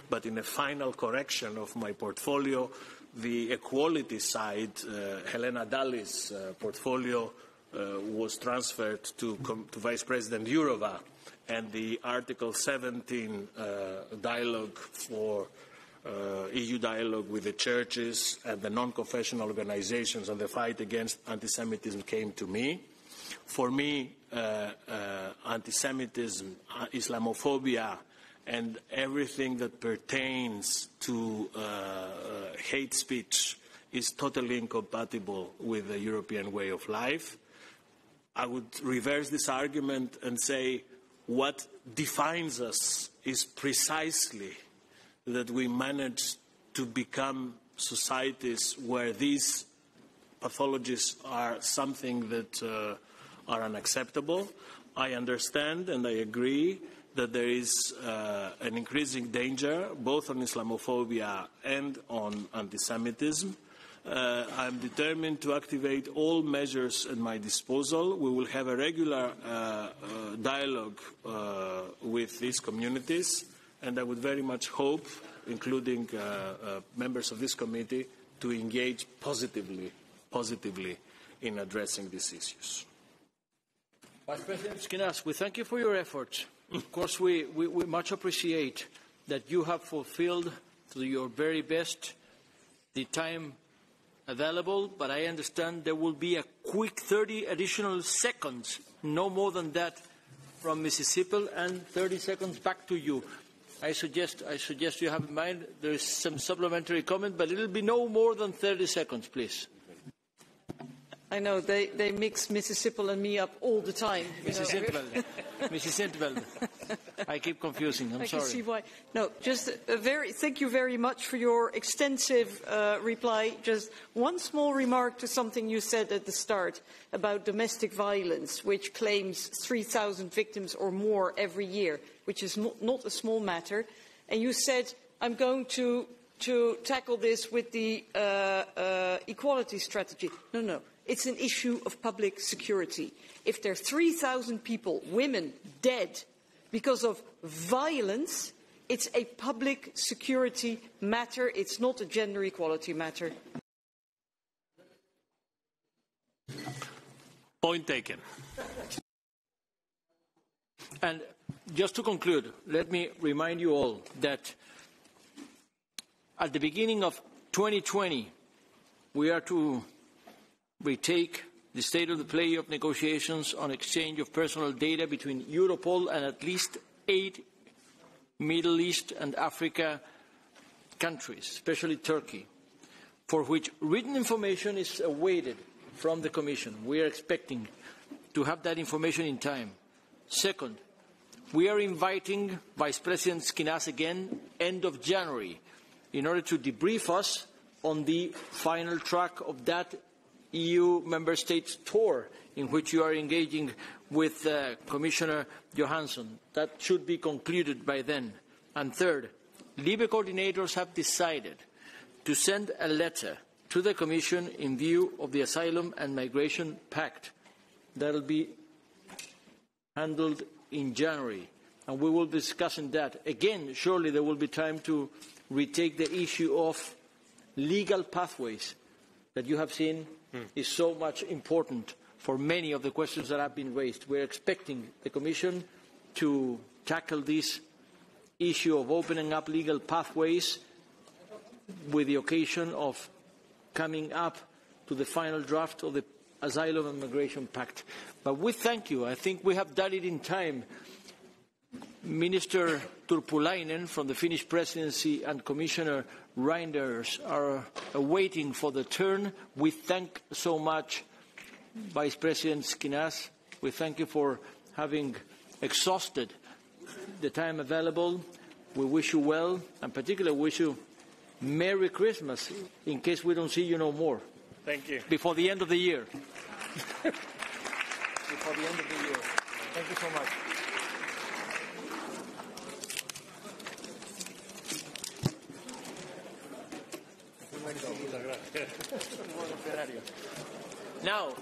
but in a final correction of my portfolio, the equality side, uh, Helena Dalli's uh, portfolio uh, was transferred to, to Vice President Jourová, and the Article seventeen uh, dialogue for uh, E U dialogue with the churches and the non-confessional organizations on the fight against anti-Semitism came to me. For me, uh, uh, anti-Semitism, Islamophobia, and everything that pertains to uh, hate speech is totally incompatible with the European way of life. I would reverse this argument and say what defines us is precisely that we manage to become societies where these pathologies are something that uh, are unacceptable. I understand and I agree that there is uh, an increasing danger both on Islamophobia and on anti-Semitism. Uh, I'm determined to activate all measures at my disposal. We will have a regular uh, uh, dialogue uh, with these communities, and I would very much hope, including uh, uh, members of this committee, to engage positively, positively in addressing these issues. Vice President Schinas, we thank you for your efforts. Of course, we, we, we much appreciate that you have fulfilled to your very best the time available, but I understand there will be a quick thirty additional seconds, no more than that, from Missus Sippel, and thirty seconds back to you. I suggest, I suggest you have in mind there is some supplementary comment, but it will be no more than thirty seconds, please. I know, they, they mix Missus Sippel and me up all the time. Missus Sippel, Missus Sippel, I keep confusing, I'm I sorry. I can see why. No, just a very, thank you very much for your extensive uh, reply. Just one small remark to something you said at the start about domestic violence, which claims three thousand victims or more every year, which is not a small matter. And you said, I'm going to, to tackle this with the uh, uh, equality strategy. No, no. It's an issue of public security. If there are three thousand people, women, dead because of violence, it's a public security matter. It's not a gender equality matter. Point taken. And just to conclude, let me remind you all that at the beginning of twenty twenty, we are to retake the state of the play of negotiations on exchange of personal data between Europol and at least eight Middle East and Africa countries, especially Turkey, for which written information is awaited from the Commission. We are expecting to have that information in time. Second, we are inviting Vice President Schinas again end of January in order to debrief us on the final track of that E U member states tour in which you are engaging with uh, Commissioner Johansson. That should be concluded by then. And third, LIBE coordinators have decided to send a letter to the Commission in view of the Asylum and Migration Pact. That will be handled in January, and we will be discussing that. Again, surely there will be time to retake the issue of legal pathways that you have seen is so much important for many of the questions that have been raised. We're expecting the Commission to tackle this issue of opening up legal pathways with the occasion of coming up to the final draft of the Asylum and Migration Pact. But we thank you. I think we have done it in time. Minister Turpulainen from the Finnish Presidency and Commissioner Reinders are waiting for the turn. We thank so much Vice President Schinas. We thank you for having exhausted the time available. We wish you well, and particularly wish you Merry Christmas in case we don't see you no more. Thank you. Before the end of the year. Before the end of the year. Thank you so much. Now